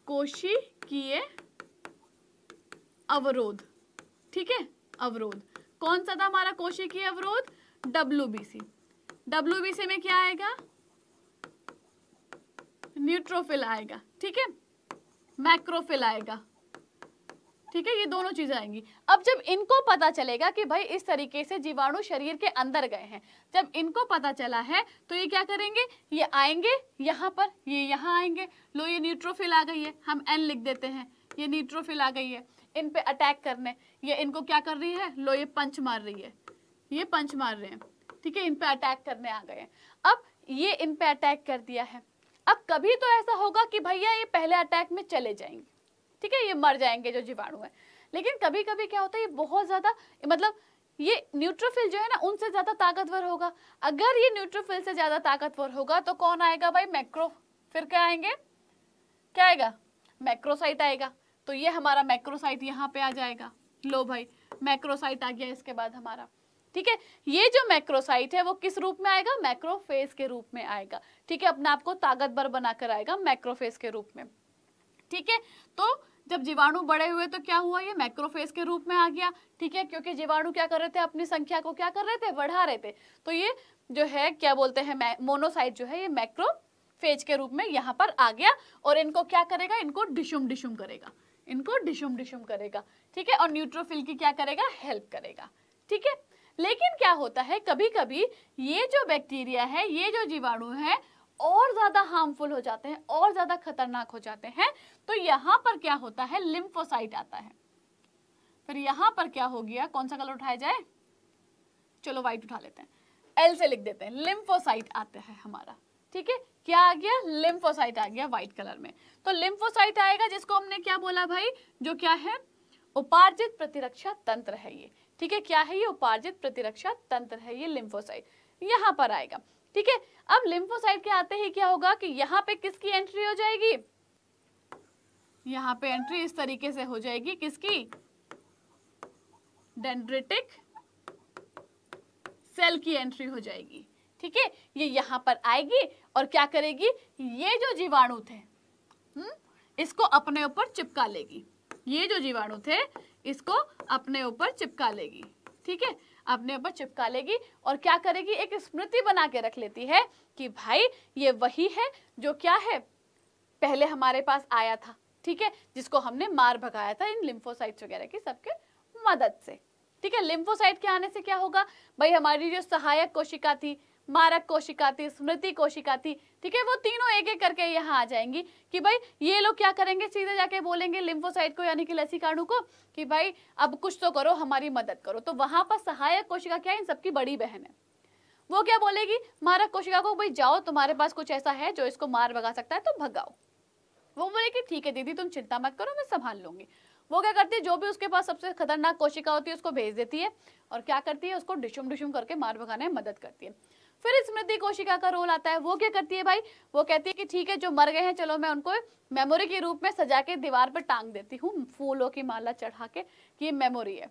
कोशिकीय अवरोध, ठीक है। अवरोध कौन सा था हमारा? कोशिकीय अवरोध, WBC। WBC में क्या आएगा? न्यूट्रोफिल आएगा, ठीक है, मैक्रोफिल आएगा, ठीक है, ये दोनों चीजें आएंगी। अब जब इनको पता चलेगा कि भाई इस तरीके से जीवाणु शरीर के अंदर गए हैं, जब इनको पता चला है तो ये क्या करेंगे? ये आएंगे यहाँ पर, ये यहाँ आएंगे। लो ये न्यूट्रोफिल आ गई है, हम N लिख देते हैं, ये न्यूट्रोफिल आ गई है। इन पे अटैक करने, ये इनको क्या कर रही है? लो ये पंच मार रही है, ये पंच मार रहे हैं, ठीक है, इन पे अटैक करने आ गए। अब ये इन पे अटैक कर दिया है। अब कभी तो ऐसा होगा कि भैया ये पहले अटैक में चले जाएंगे, ठीक है, ये मर जाएंगे जो जीवाणु है। लेकिन कभी कभी क्या होता है, ये बहुत ज्यादा, मतलब ये न्यूट्रोफिल जो है ना उनसे ज्यादा ताकतवर होगा। अगर ये न्यूट्रोफिल से ज्यादा ताकतवर होगा तो कौन आएगा भाई? मैक्रो, फिर क्या आएंगे? क्या आएगा? मैक्रोसाइट आएगा, तो ये हमारा मैक्रोसाइट यहाँ पे आ जाएगा। लो भाई मैक्रोसाइट आ गया इसके बाद हमारा, ठीक है। ये जो मैक्रोसाइट है वो किस रूप में आएगा, मैक्रोफेज के रूप में आएगा, ठीक है। अपने आप को ताकतवर बनाकर आएगा मैक्रोफेज के रूप में, ठीक है। तो जब जीवाणु बड़े हुए तो क्या हुआ, ये मैक्रोफेज के रूप में आ गया, ठीक है। क्योंकि जीवाणु क्या कर रहे थे, अपनी संख्या को क्या कर रहे थे, बढ़ा रहे थे। तो ये जो है क्या बोलते हैं, मोनोसाइट जो है ये मैक्रोफेज के रूप में यहाँ पर आ गया और इनको क्या करेगा, इनको डिशुम डिशुम करेगा, इनको डिशुम डिशुम करेगा, ठीक है। और न्यूट्रोफिल की क्या करेगा, हेल्प करेगा, ठीक है। लेकिन क्या होता है कभी कभी ये जो बैक्टीरिया है, ये जो जीवाणु है और ज्यादा हार्मफुल हो जाते हैं और ज्यादा खतरनाक हो जाते हैं। तो यहाँ पर क्या होता है, लिम्फोसाइट आता है। फिर यहाँ पर क्या हो गया, कौन सा कलर उठाया जाए, चलो व्हाइट उठा लेते हैं, एल से लिख देते हैं, लिम्फोसाइट आता है हमारा, ठीक है। क्या आ गया, लिम्फोसाइट आ गया व्हाइट कलर में। तो लिम्फोसाइट आएगा जिसको हमने क्या बोला भाई, जो क्या है उपार्जित प्रतिरक्षा तंत्र है ये, ठीक है। क्या है ये, उपार्जित प्रतिरक्षा तंत्र है ये लिम्फोसाइट, यहाँ पर आएगा, ठीक है। अब लिम्फोसाइट के आते ही क्या होगा कि यहाँ पे किसकी एंट्री हो जाएगी, यहाँ पे एंट्री इस तरीके से हो जाएगी, किसकी, डेंड्रिटिक सेल की एंट्री हो जाएगी, ठीक है। ये यहाँ पर आएगी और क्या करेगी, ये जो जीवाणु थे इसको अपने ऊपर चिपका लेगी, ये जो जीवाणु थे इसको अपने ऊपर चिपका लेगी, ठीक है। अपने ऊपर चिपका लेगी और क्या करेगी, एक स्मृति बना के रख लेती है कि भाई ये वही है जो क्या है पहले हमारे पास आया था, ठीक है, जिसको हमने मार भगाया था इन लिम्फोसाइट्स वगैरह की सबके मदद से, ठीक है। लिम्फोसाइट के आने से क्या होगा भाई, हमारी जो सहायक कोशिका थी, मारक कोशिका थी, स्मृति कोशिका थी, ठीक है, वो तीनों एक एक करके यहाँ आ जाएंगी कि भाई ये लोग क्या करेंगे, सीधे जाके बोलेंगे लिम्फोसाइट को यानी कि लसीकाणु को कि भाई अब कुछ तो करो, हमारी मदद करो। तो वहां पर सहायक कोशिका क्या है, इन सबकी बड़ी बहन है, वो क्या बोलेगी मारक कोशिका को, भाई जाओ तुम्हारे पास कुछ ऐसा है जो इसको मार भगा सकता है तो भगाओ। वो बोलेगी ठीक है दीदी तुम चिंता मत करो मैं संभाल लूंगी। वो क्या करती है, जो भी उसके पास सबसे खतरनाक कोशिका होती है उसको भेज देती है और क्या करती है, उसको डिशुम डिशुम करके मार भगाने में मदद करती है। फिर स्मृति कोशिका का रोल आता है, वो क्या करती है भाई, वो कहती है कि ठीक है जो मर गए हैं चलो मैं उनको मेमोरी के रूप में सजा के दीवार पर टांग देती हूँ, फूलों की माला चढ़ा के कि ये मेमोरी है,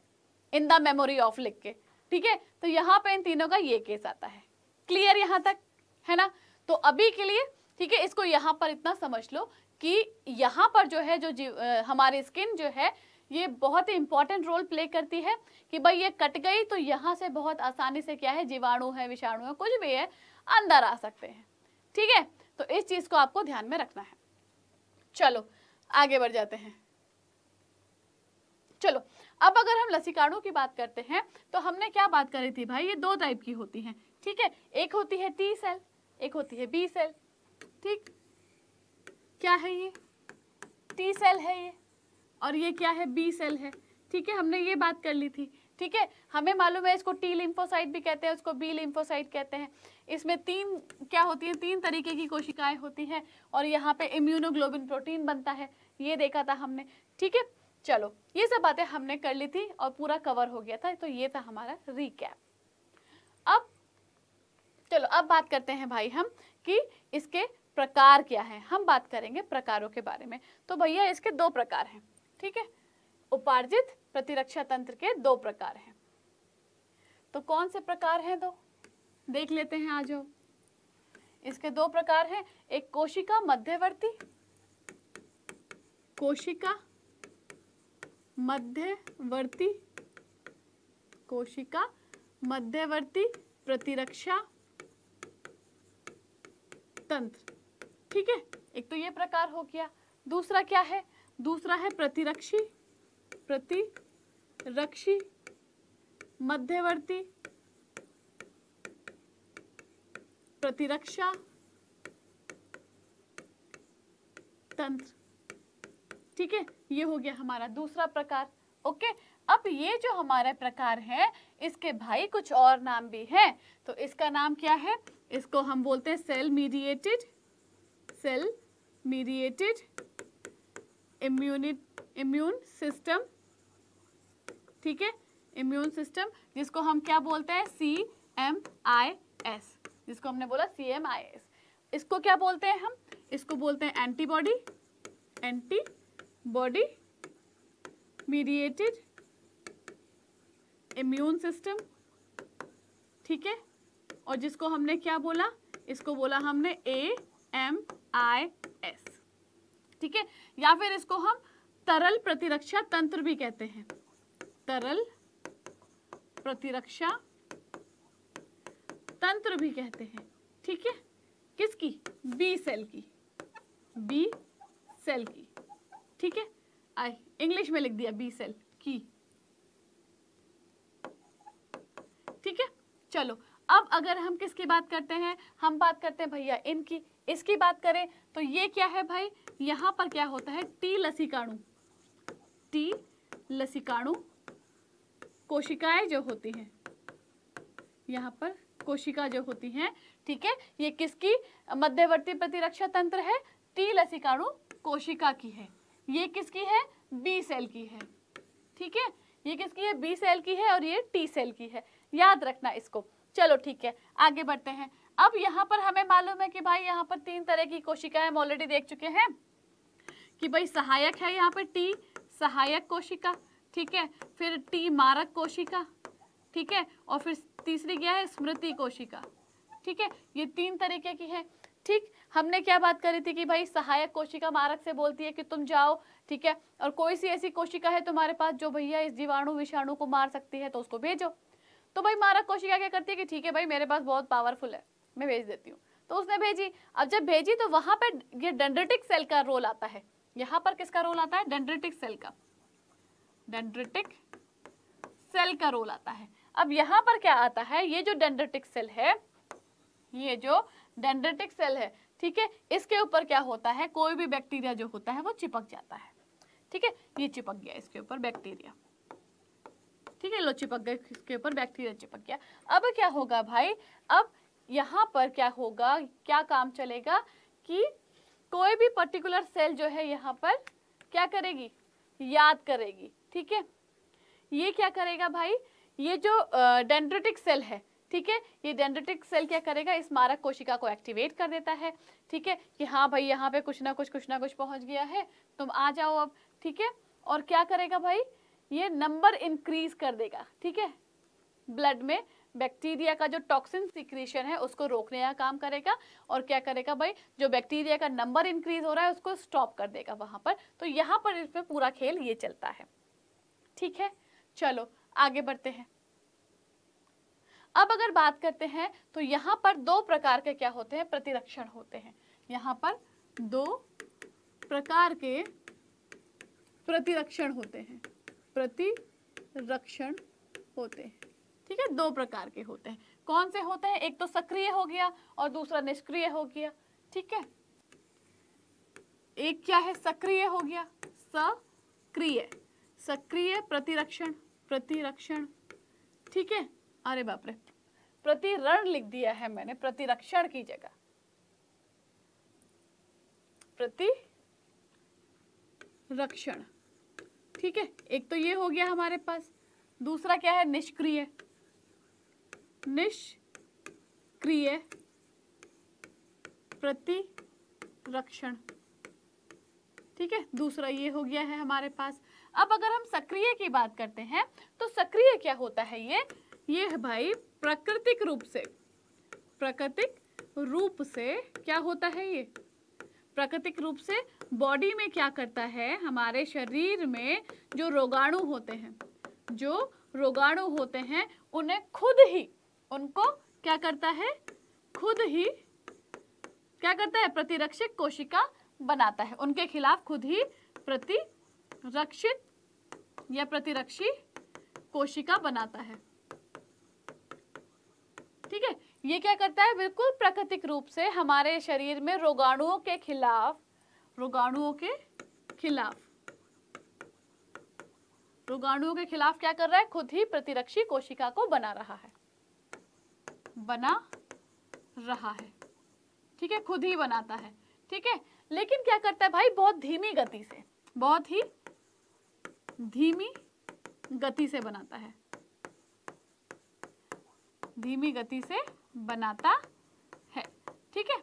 इन द मेमोरी ऑफ लिख के, ठीक है। तो यहाँ पे इन तीनों का ये केस आता है, क्लियर यहाँ तक है ना। तो अभी के लिए ठीक है इसको यहाँ पर इतना समझ लो कि यहाँ पर जो है हमारी स्किन जो है ये बहुत ही इंपॉर्टेंट रोल प्ले करती है कि भाई ये कट गई तो यहाँ से बहुत आसानी से क्या है, जीवाणु है, विषाणु है, कुछ भी है अंदर आ सकते हैं, ठीक है। तो इस चीज को आपको ध्यान में रखना है। चलो आगे बढ़ जाते हैं। चलो अब अगर हम लसीकाणु की बात करते हैं तो हमने क्या बात करी थी भाई, ये दो टाइप की होती है, ठीक है। एक होती है टी सेल, एक होती है बी सेल, ठीक। क्या है ये, टी सेल है ये, और ये क्या है, बी सेल है, ठीक है। हमने ये बात कर ली थी, ठीक है। हमें मालूम है इसको टी लिम्फोसाइट भी कहते हैं, उसको बी लिम्फोसाइट कहते हैं। इसमें तीन क्या होती है, तीन तरीके की कोशिकाएं होती हैं और यहाँ पे इम्यूनोग्लोबिन प्रोटीन बनता है, ये देखा था हमने, ठीक है। चलो ये सब बातें हमने कर ली थी और पूरा कवर हो गया था। तो ये था हमारा रिकैप। अब चलो अब बात करते हैं भाई हम कि इसके प्रकार क्या है। हम बात करेंगे प्रकारों के बारे में। तो भैया इसके दो प्रकार हैं, ठीक है। उपार्जित प्रतिरक्षा तंत्र के दो प्रकार हैं। तो कौन से प्रकार हैं दो, देख लेते हैं। आज इसके दो प्रकार हैं, एक कोशिका मध्यवर्ती, कोशिका मध्यवर्ती, कोशिका मध्यवर्ती प्रतिरक्षा तंत्र, ठीक है। एक तो ये प्रकार हो गया। दूसरा क्या है, दूसरा है प्रतिरक्षी, प्रतिरक्षी मध्यवर्ती प्रतिरक्षा तंत्र, ठीक है। ये हो गया हमारा दूसरा प्रकार। ओके, अब ये जो हमारे प्रकार है इसके भाई कुछ और नाम भी हैं। तो इसका नाम क्या है, इसको हम बोलते हैं सेल मीडिएटेड इम्यून सिस्टम, ठीक है। इम्यून सिस्टम जिसको हम क्या बोलते हैं, CMIS, जिसको हमने बोला CMIS। इसको क्या बोलते हैं हम, इसको बोलते हैं एंटीबॉडी मीडिएटेड इम्यून सिस्टम, ठीक है। और जिसको हमने क्या बोला, इसको बोला हमने AMIS, ठीक है। या फिर इसको हम तरल प्रतिरक्षा तंत्र भी कहते हैं, तरल प्रतिरक्षा तंत्र भी कहते हैं, ठीक है। किसकी? बी सेल की, बी सेल की, ठीक है। आई इंग्लिश में लिख दिया बी सेल की, ठीक है। चलो अब अगर हम किसकी बात करते हैं, हम बात करते हैं भैया इनकी, इसकी बात करें तो ये क्या है भाई, यहाँ पर क्या होता है टी लसीकाणु, टी लसीकाणु कोशिकाएं जो होती हैं, यहाँ पर कोशिका जो होती हैं, ठीक है, ये किसकी मध्यवर्ती प्रतिरक्षा तंत्र है, टी लसीकाणु कोशिका की है। ये किसकी है, बी सेल की है, ठीक है। ये किसकी है, बी सेल की है, और ये टी सेल की है, याद रखना इसको। चलो ठीक है, आगे बढ़ते हैं। अब यहाँ पर हमें मालूम है कि भाई यहाँ पर तीन तरह की कोशिकाएं हम ऑलरेडी देख चुके हैं कि भाई सहायक है, यहाँ पर टी सहायक कोशिका, ठीक है, फिर टी मारक कोशिका, ठीक है, और फिर तीसरी क्या है, स्मृति कोशिका, ठीक है। ये तीन तरीके की है, ठीक। हमने क्या बात करी थी कि भाई सहायक कोशिका मारक से बोलती है कि तुम जाओ, ठीक है, और कोई सी ऐसी कोशिका है तुम्हारे पास जो भैया इस जीवाणु विषाणु को मार सकती है तो उसको भेजो। तो भाई मारक कोशिका क्या करती है कि ठीक है भाई मेरे पास बहुत पावरफुल है, मैं भेज देती हूँ। तो उसने भेजी। अब जब भेजी तो वहां पर यह डेंड्रिटिक सेल का रोल आता है, यहाँ पर किसका रोल आता है, डेंड्रिटिक सेल का, डेंड्रिटिक सेल का रोल आता है। अब यहाँ पर क्या आता है, ये जो डेंड्रिटिक सेल है, ये जो डेंड्रिटिक सेल है, ठीक है, इसके ऊपर क्या होता है, कोई भी बैक्टीरिया जो होता है वो चिपक जाता है, ठीक है। ये चिपक गया इसके ऊपर बैक्टीरिया, ठीक है, लो चिपक गए इसके ऊपर बैक्टीरिया, चिपक गया। अब क्या होगा भाई, अब यहाँ पर क्या होगा, क्या काम चलेगा कि कोई भी पर्टिकुलर सेल जो है यहाँ पर क्या करेगी, याद करेगी, ठीक है। ये क्या करेगा भाई, ये जो डेंड्रिटिक सेल है, ठीक है, ये डेंड्रिटिक सेल क्या करेगा, इस मारक कोशिका को एक्टिवेट कर देता है, ठीक है, कि हाँ भाई यहाँ पे कुछ ना कुछ पहुँच गया है, तुम आ जाओ अब, ठीक है। और क्या करेगा भाई, ये नंबर इंक्रीज कर देगा, ठीक है, ब्लड में बैक्टीरिया का जो टॉक्सिन सिक्रीशन है उसको रोकने का काम करेगा। और क्या करेगा भाई, जो बैक्टीरिया का नंबर इंक्रीज हो रहा है उसको स्टॉप कर देगा वहाँ पर। तो यहाँ पर इस पर पूरा खेल ये चलता है, ठीक है। चलो आगे बढ़ते हैं। अब अगर बात करते हैं तो यहाँ पर दो प्रकार के क्या होते हैं, प्रतिरक्षण होते हैं। यहाँ पर दो प्रकार के प्रतिरक्षण होते हैं, प्रतिरक्षण होते हैं, ठीक है, दो प्रकार के होते हैं। कौन से होते हैं, एक तो सक्रिय हो गया और दूसरा निष्क्रिय हो गया, ठीक है। एक क्या है, सक्रिय हो गया, सक्रिय, सक्रिय प्रतिरक्षण, प्रतिरक्षण, ठीक है। अरे बाप रे, प्रतिरण लिख दिया है मैंने प्रतिरक्षण की जगह, प्रतिरक्षण, ठीक है। एक तो ये हो गया हमारे पास, दूसरा क्या है, निष्क्रिय, निष्क्रिय प्रतिरक्षण, ठीक है, दूसरा ये हो गया है हमारे पास। अब अगर हम सक्रिय की बात करते हैं तो सक्रिय क्या होता है, ये है भाई प्राकृतिक रूप से, प्राकृतिक रूप से क्या होता है, ये प्राकृतिक रूप से बॉडी में क्या करता है, हमारे शरीर में जो रोगाणु होते हैं, जो रोगाणु होते हैं उन्हें खुद ही, उनको क्या करता है, खुद ही क्या करता है, प्रतिरक्षक कोशिका बनाता है, उनके खिलाफ खुद ही प्रतिरक्षित या प्रतिरक्षी कोशिका बनाता है, ठीक है। ये क्या करता है, बिल्कुल प्राकृतिक रूप से हमारे शरीर में रोगाणुओं के खिलाफ, रोगाणुओं के खिलाफ, रोगाणुओं के खिलाफ क्या कर रहा है, खुद ही प्रतिरक्षी कोशिका को बना रहा है, बना रहा है, ठीक है, खुद ही बनाता है, ठीक है। लेकिन क्या करता है भाई, बहुत धीमी गति से, बहुत ही धीमी गति से बनाता है, धीमी गति से बनाता है, ठीक है।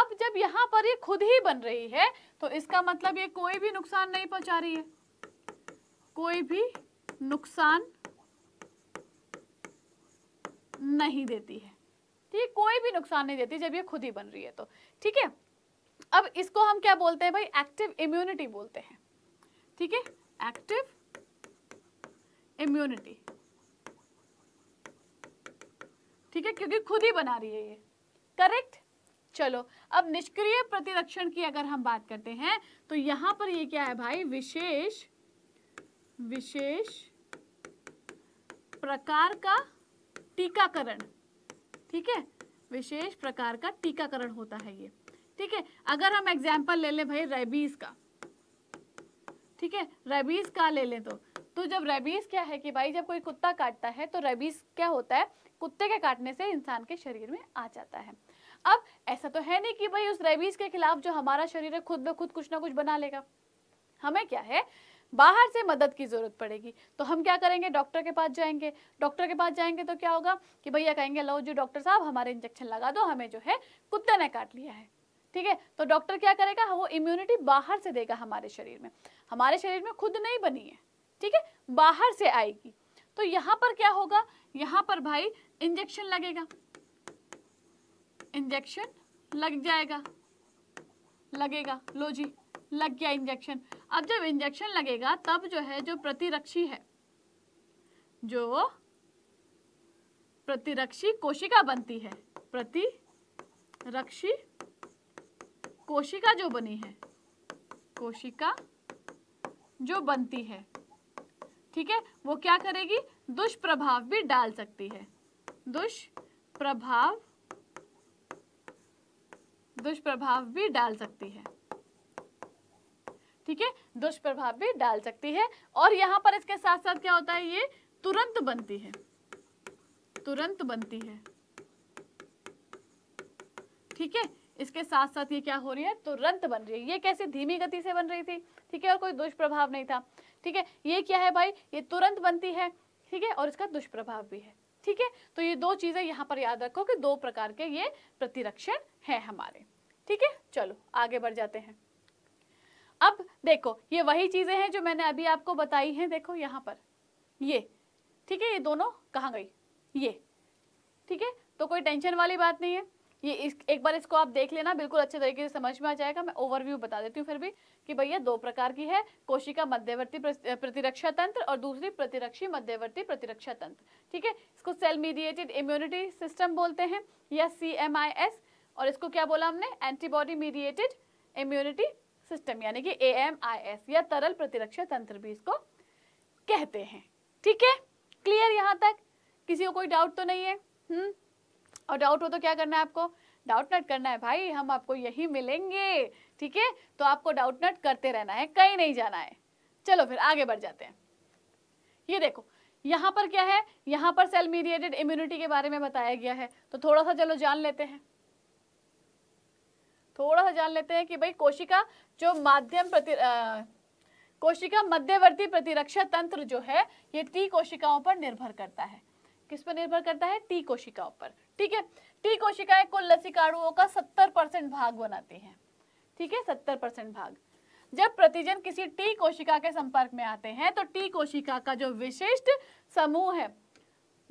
अब जब यहाँ पर ये खुद ही बन रही है तो इसका मतलब ये कोई भी नुकसान नहीं पहुंचा रही है, कोई भी नुकसान नहीं देती है, ठीक, कोई भी नुकसान नहीं देती जब ये खुद ही बन रही है तो, ठीक है। अब इसको हम क्या बोलते हैं भाई, एक्टिव इम्यूनिटी बोलते हैं, ठीक है, एक्टिव इम्यूनिटी, ठीक है, क्योंकि खुद ही बना रही है ये, करेक्ट। चलो अब निष्क्रिय प्रतिरक्षण की अगर हम बात करते हैं तो यहां पर ये क्या है भाई, विशेष विशेष प्रकार का टीकाकरण, ठीक है, विशेष प्रकार का टीकाकरण होता है ये, ठीक है। अगर हम एग्जाम्पल ले लें भाई रेबीज का, ठीक है, रेबीज का ले लें तो जब रेबीज क्या है कि भाई जब कोई कुत्ता काटता है तो रेबीज क्या होता है, कुत्ते के काटने से इंसान के शरीर में आ जाता है। अब ऐसा तो है नहीं कि भाई उस रेबीज के खिलाफ जो हमारा शरीर है खुद ब खुद कुछ ना कुछ बना लेगा, हमें क्या है बाहर से मदद की जरूरत पड़ेगी। तो हम क्या करेंगे, डॉक्टर के पास जाएंगे। डॉक्टर के पास जाएंगे तो क्या होगा कि भैया कहेंगे लो जो डॉक्टर साहब हमारे इंजेक्शन लगा दो, हमें जो है कुत्ते ने काट लिया है, ठीक है। तो डॉक्टर क्या करेगा, वो इम्यूनिटी बाहर से देगा हमारे शरीर में, हमारे शरीर में खुद नहीं बनी है, ठीक है, बाहर से आएगी। तो यहाँ पर क्या होगा, यहाँ पर भाई इंजेक्शन लगेगा, इंजेक्शन लग जाएगा, लगेगा, लो जी लग गया इंजेक्शन। अब जब इंजेक्शन लगेगा तब जो है जो प्रतिरक्षी है, जो प्रतिरक्षी कोशिका बनती है, प्रतिरक्षी कोशिका जो बनी है, कोशिका जो बनती है, ठीक है, वो क्या करेगी, दुष्प्रभाव भी डाल सकती है, दुष्प्रभाव दुष्प्रभाव भी डाल सकती है, ठीक है, दुष्प्रभाव भी डाल सकती है। और यहाँ पर इसके साथ साथ क्या होता है, ये तुरंत बनती है, तुरंत बनती है, ठीक है। इसके साथ साथ ये क्या हो रही है, तुरंत बन रही है। ये कैसे, धीमी गति से बन रही थी, ठीक है, और कोई दुष्प्रभाव नहीं था, ठीक है। ये क्या है भाई, ये तुरंत बनती है, ठीक है, और इसका दुष्प्रभाव भी है, ठीक है। तो ये दो चीजें यहाँ पर याद रखो कि दो प्रकार के ये प्रतिरक्षण है हमारे, ठीक है। चलो आगे बढ़ जाते हैं। अब देखो ये वही चीजें हैं जो मैंने अभी आपको बताई हैं। देखो यहाँ पर ये, ठीक है, ये दोनों कहाँ गई, ये, ठीक है। तो कोई टेंशन वाली बात नहीं है, ये एक बार इसको आप देख लेना, बिल्कुल अच्छे तरीके से समझ में आ जाएगा। मैं ओवरव्यू बता देती हूँ फिर भी कि भैया दो प्रकार की है, कोशिका मध्यवर्ती प्रतिरक्षा तंत्र और दूसरी प्रतिरक्षी मध्यवर्ती प्रतिरक्षा तंत्र, ठीक है। इसको सेल मीडिएटेड इम्यूनिटी सिस्टम बोलते हैं या CMIS, और इसको क्या बोला हमने, एंटीबॉडी मीडिएटेड इम्यूनिटी सिस्टम यानी कि AMIS या तरल प्रतिरक्षा तंत्र भी इसको कहते हैं, ठीक है। क्लियर यहाँ तक, किसी को कोई डाउट तो नहीं है? और डाउट हो तो क्या करना है आपको, डाउट नट करना है भाई, हम आपको यही मिलेंगे, ठीक है। तो आपको डाउट नट करते रहना है, कहीं नहीं जाना है। चलो फिर आगे बढ़ जाते हैं। ये देखो यहाँ पर क्या है, यहाँ पर सेल मीडिएटेड इम्यूनिटी के बारे में बताया गया है, तो थोड़ा सा चलो जान लेते हैं, थोड़ा सा जान लेते हैं कि भाई कोशिका जो कोशिका मध्यवर्ती प्रतिरक्षा तंत्र जो है ये T कोशिकाओं पर निर्भर करता है। किस पर निर्भर करता है, T कोशिकाओं पर, ठीक है। T कोशिकाएं कुल लसीकाणुओं का 70% भाग बनाती हैं, ठीक है, 70% भाग। जब प्रतिजन किसी T कोशिका के संपर्क में आते हैं तो T कोशिका का जो विशिष्ट समूह है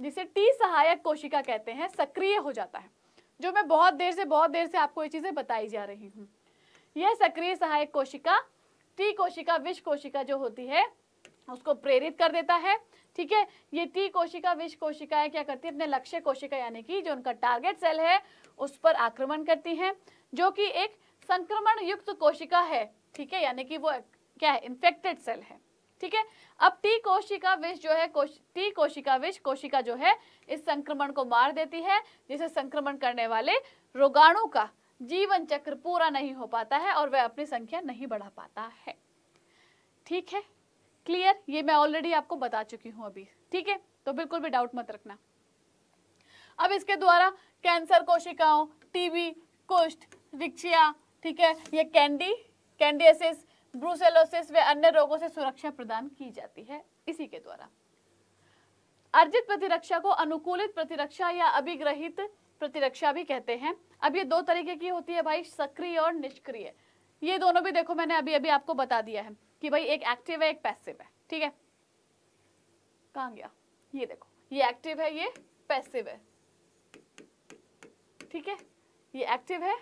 जिसे T सहायक कोशिका कहते हैं सक्रिय हो जाता है। जो मैं बहुत देर से आपको ये चीजें बताई जा रही हूँ। यह सक्रिय सहायक कोशिका T कोशिका विष कोशिका जो होती है उसको प्रेरित कर देता है, ठीक है। ये T कोशिका विष कोशिकाएं क्या करती है, अपने लक्ष्य कोशिका यानी कि जो उनका टारगेट सेल है उस पर आक्रमण करती हैं, जो कि एक संक्रमण युक्त कोशिका है, ठीक है, यानी कि वो क्या है, इन्फेक्टेड सेल है, ठीक है। अब T कोशिका विष जो है T कोशिका विष कोशिका जो है इस संक्रमण को मार देती है, जिसे संक्रमण करने वाले रोगाणु का जीवन चक्र पूरा नहीं हो पाता है और वह अपनी संख्या नहीं बढ़ा पाता है, ठीक है, क्लियर। ये मैं ऑलरेडी आपको बता चुकी हूँ अभी, ठीक है, तो बिल्कुल भी डाउट मत रखना। अब इसके द्वारा कैंसर कोशिकाओं, टीबी, कुष्ठ, रिक्चिया, ठीक है, ये कैंडिडियासिस, ब्रुसेलोसिस व अन्य रोगों से सुरक्षा प्रदान की जाती है इसी के द्वारा। अर्जित प्रतिरक्षा को अनुकूलित प्रतिरक्षा या अभिग्रहित प्रतिरक्षा भी कहते हैं। अब ये दो तरीके की होती है भाई, सक्रिय और निष्क्रिय। ये दोनों भी देखो मैंने अभी अभी आपको बता दिया है कि भाई एक एक्टिव है एक पैसिव है, ठीक है। कहाँ गया, ये देखो ये एक्टिव है ये पैसिव है, ठीक है, ये एक्टिव है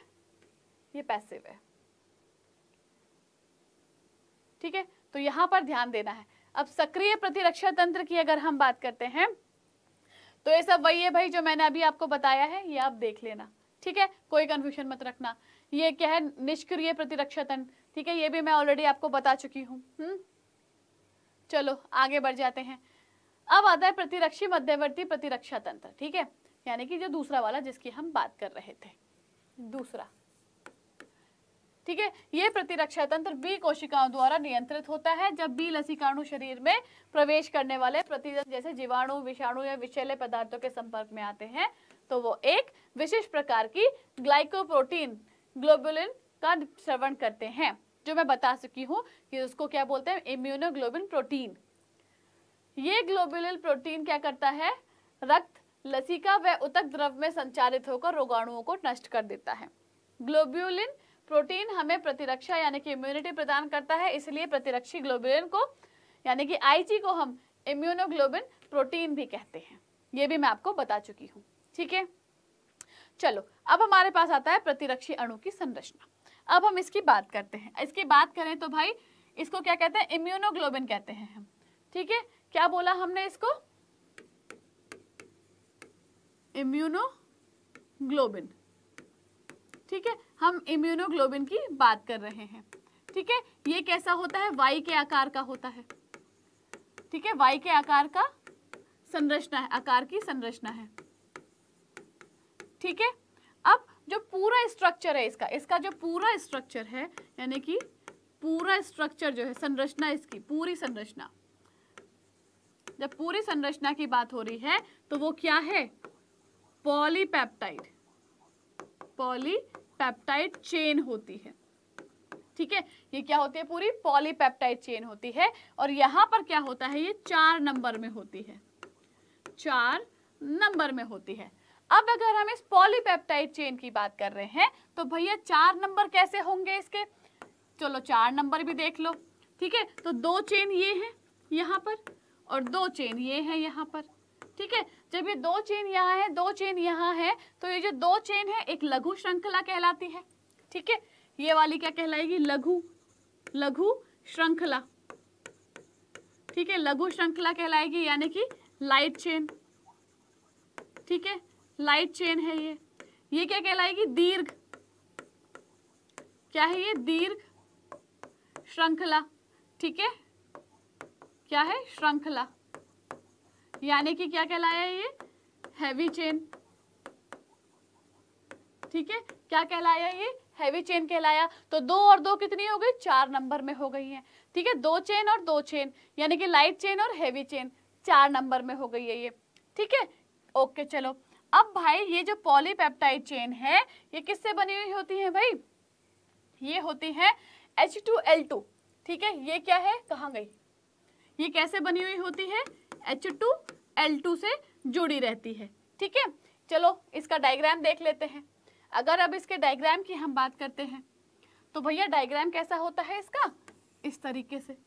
ये पैसिव है, ठीक है। तो यहाँ पर ध्यान देना है। अब सक्रिय प्रतिरक्षा तंत्र की अगर हम बात करते हैं तो ये सब वही है भाई जो मैंने अभी आपको बताया है, ये आप देख लेना, ठीक है, कोई कंफ्यूजन मत रखना। ये क्या है, निष्क्रिय प्रतिरक्षा तंत्र, ठीक है, ये भी मैं ऑलरेडी आपको बता चुकी हूँ। चलो आगे बढ़ जाते हैं। अब आता है प्रतिरक्षी मध्यवर्ती प्रतिरक्षा तंत्र, ठीक है, यानी कि जो दूसरा वाला जिसकी हम बात कर रहे थे, दूसरा, ठीक है। ये प्रतिरक्षा तंत्र बी कोशिकाओं द्वारा नियंत्रित होता है जब बी लसीकाणु शरीर में प्रवेश करने वाले प्रतिदंध जैसे जीवाणु, विषाणु या विषैले पदार्थों के संपर्क में आते हैं तो वो एक विशेष प्रकार की ग्लाइकोप्रोटीन ग्लोबुलिन का स्रवण करते हैं, जो मैं बता चुकी हूँ कि उसको क्या बोलते हैं, इम्यूनोग्लोबिन प्रोटीन। ये ग्लोबुलिन प्रोटीन क्या करता है, रक्त लसीका व ऊतक द्रव में संचारित होकर रोगाणुओं को नष्ट कर देता है। ग्लोबुलिन प्रोटीन हमें प्रतिरक्षा यानी कि इम्यूनिटी प्रदान करता है, इसलिए प्रतिरक्षी ग्लोबुलिन को यानी कि आईजी को हम इम्यूनोग्लोबिन प्रोटीन भी कहते हैं, ये भी मैं आपको बता चुकी हूँ, ठीक है। चलो अब हमारे पास आता है प्रतिरक्षी अणु की संरचना। अब हम इसकी बात करते हैं, इसकी बात करें तो भाई इसको क्या कहते हैं, इम्यूनोग्लोबिन कहते हैं हम, ठीक है, क्या बोला हमने इसको, इम्यूनोग्लोबिन, ठीक है, हम इम्यूनोग्लोबिन की बात कर रहे हैं, ठीक है। ये कैसा होता है, वाई के आकार का होता है, ठीक है, वाई के आकार का संरचना है, आकार की संरचना है, ठीक है। अब जो पूरा स्ट्रक्चर है इसका, इसका जो पूरा स्ट्रक्चर है यानी कि पूरा स्ट्रक्चर जो है संरचना इसकी, पूरी संरचना, जब पूरी संरचना की बात हो रही है तो वो क्या है, पॉलीपेप्टाइड, पॉलीपेप्टाइड चेन होती है, ठीक है, ये क्या होती है, पूरी पॉलीपेप्टाइड चेन होती है। और यहाँ पर क्या होता है, ये 4 नंबर में होती है, 4 नंबर में होती है। अब अगर हम इस पॉलीपेप्टाइड चेन की बात कर रहे हैं तो भैया 4 नंबर कैसे होंगे इसके, चलो 4 नंबर भी देख लो, ठीक है। तो 2 चेन ये है यहाँ पर और 2 चेन ये है यहाँ पर, ठीक है। जब ये 2 चेन यहाँ है, 2 चेन यहाँ है, तो ये जो 2 चेन है एक लघु श्रृंखला कहलाती है, ठीक है, ये वाली क्या कहलाएगी, लघु लघु श्रृंखला, ठीक है, लघु श्रृंखला कहलाएगी, यानी कि लाइट चेन, ठीक है, लाइट चेन है ये। ये क्या कहलाएगी, दीर्घ, क्या है ये, दीर्घ श्रृंखला, ठीक है, क्या है, श्रृंखला, यानी कि क्या कहलाया ये, हैवी चेन, ठीक है, क्या कहलाया ये, हैवी चेन कहलाया। तो 2 और 2 कितनी हो गई, 4 नंबर में हो गई है, ठीक है, 2 चेन और 2 चेन यानी कि लाइट चेन और हैवी चेन 4 नंबर में हो गई है ये, ठीक है, ओके। चलो अब भाई ये जो पॉलीपेप्टाइड चेन है ये किससे बनी हुई होती है भाई, ये होती है H2L2, ठीक है, ये क्या है, कहाँ गई, ये कैसे बनी हुई होती है, H2L2 से जुड़ी रहती है, ठीक है। चलो इसका डायग्राम देख लेते हैं। अगर अब इसके डायग्राम की हम बात करते हैं तो भैया डायग्राम कैसा होता है इसका, इस तरीके से,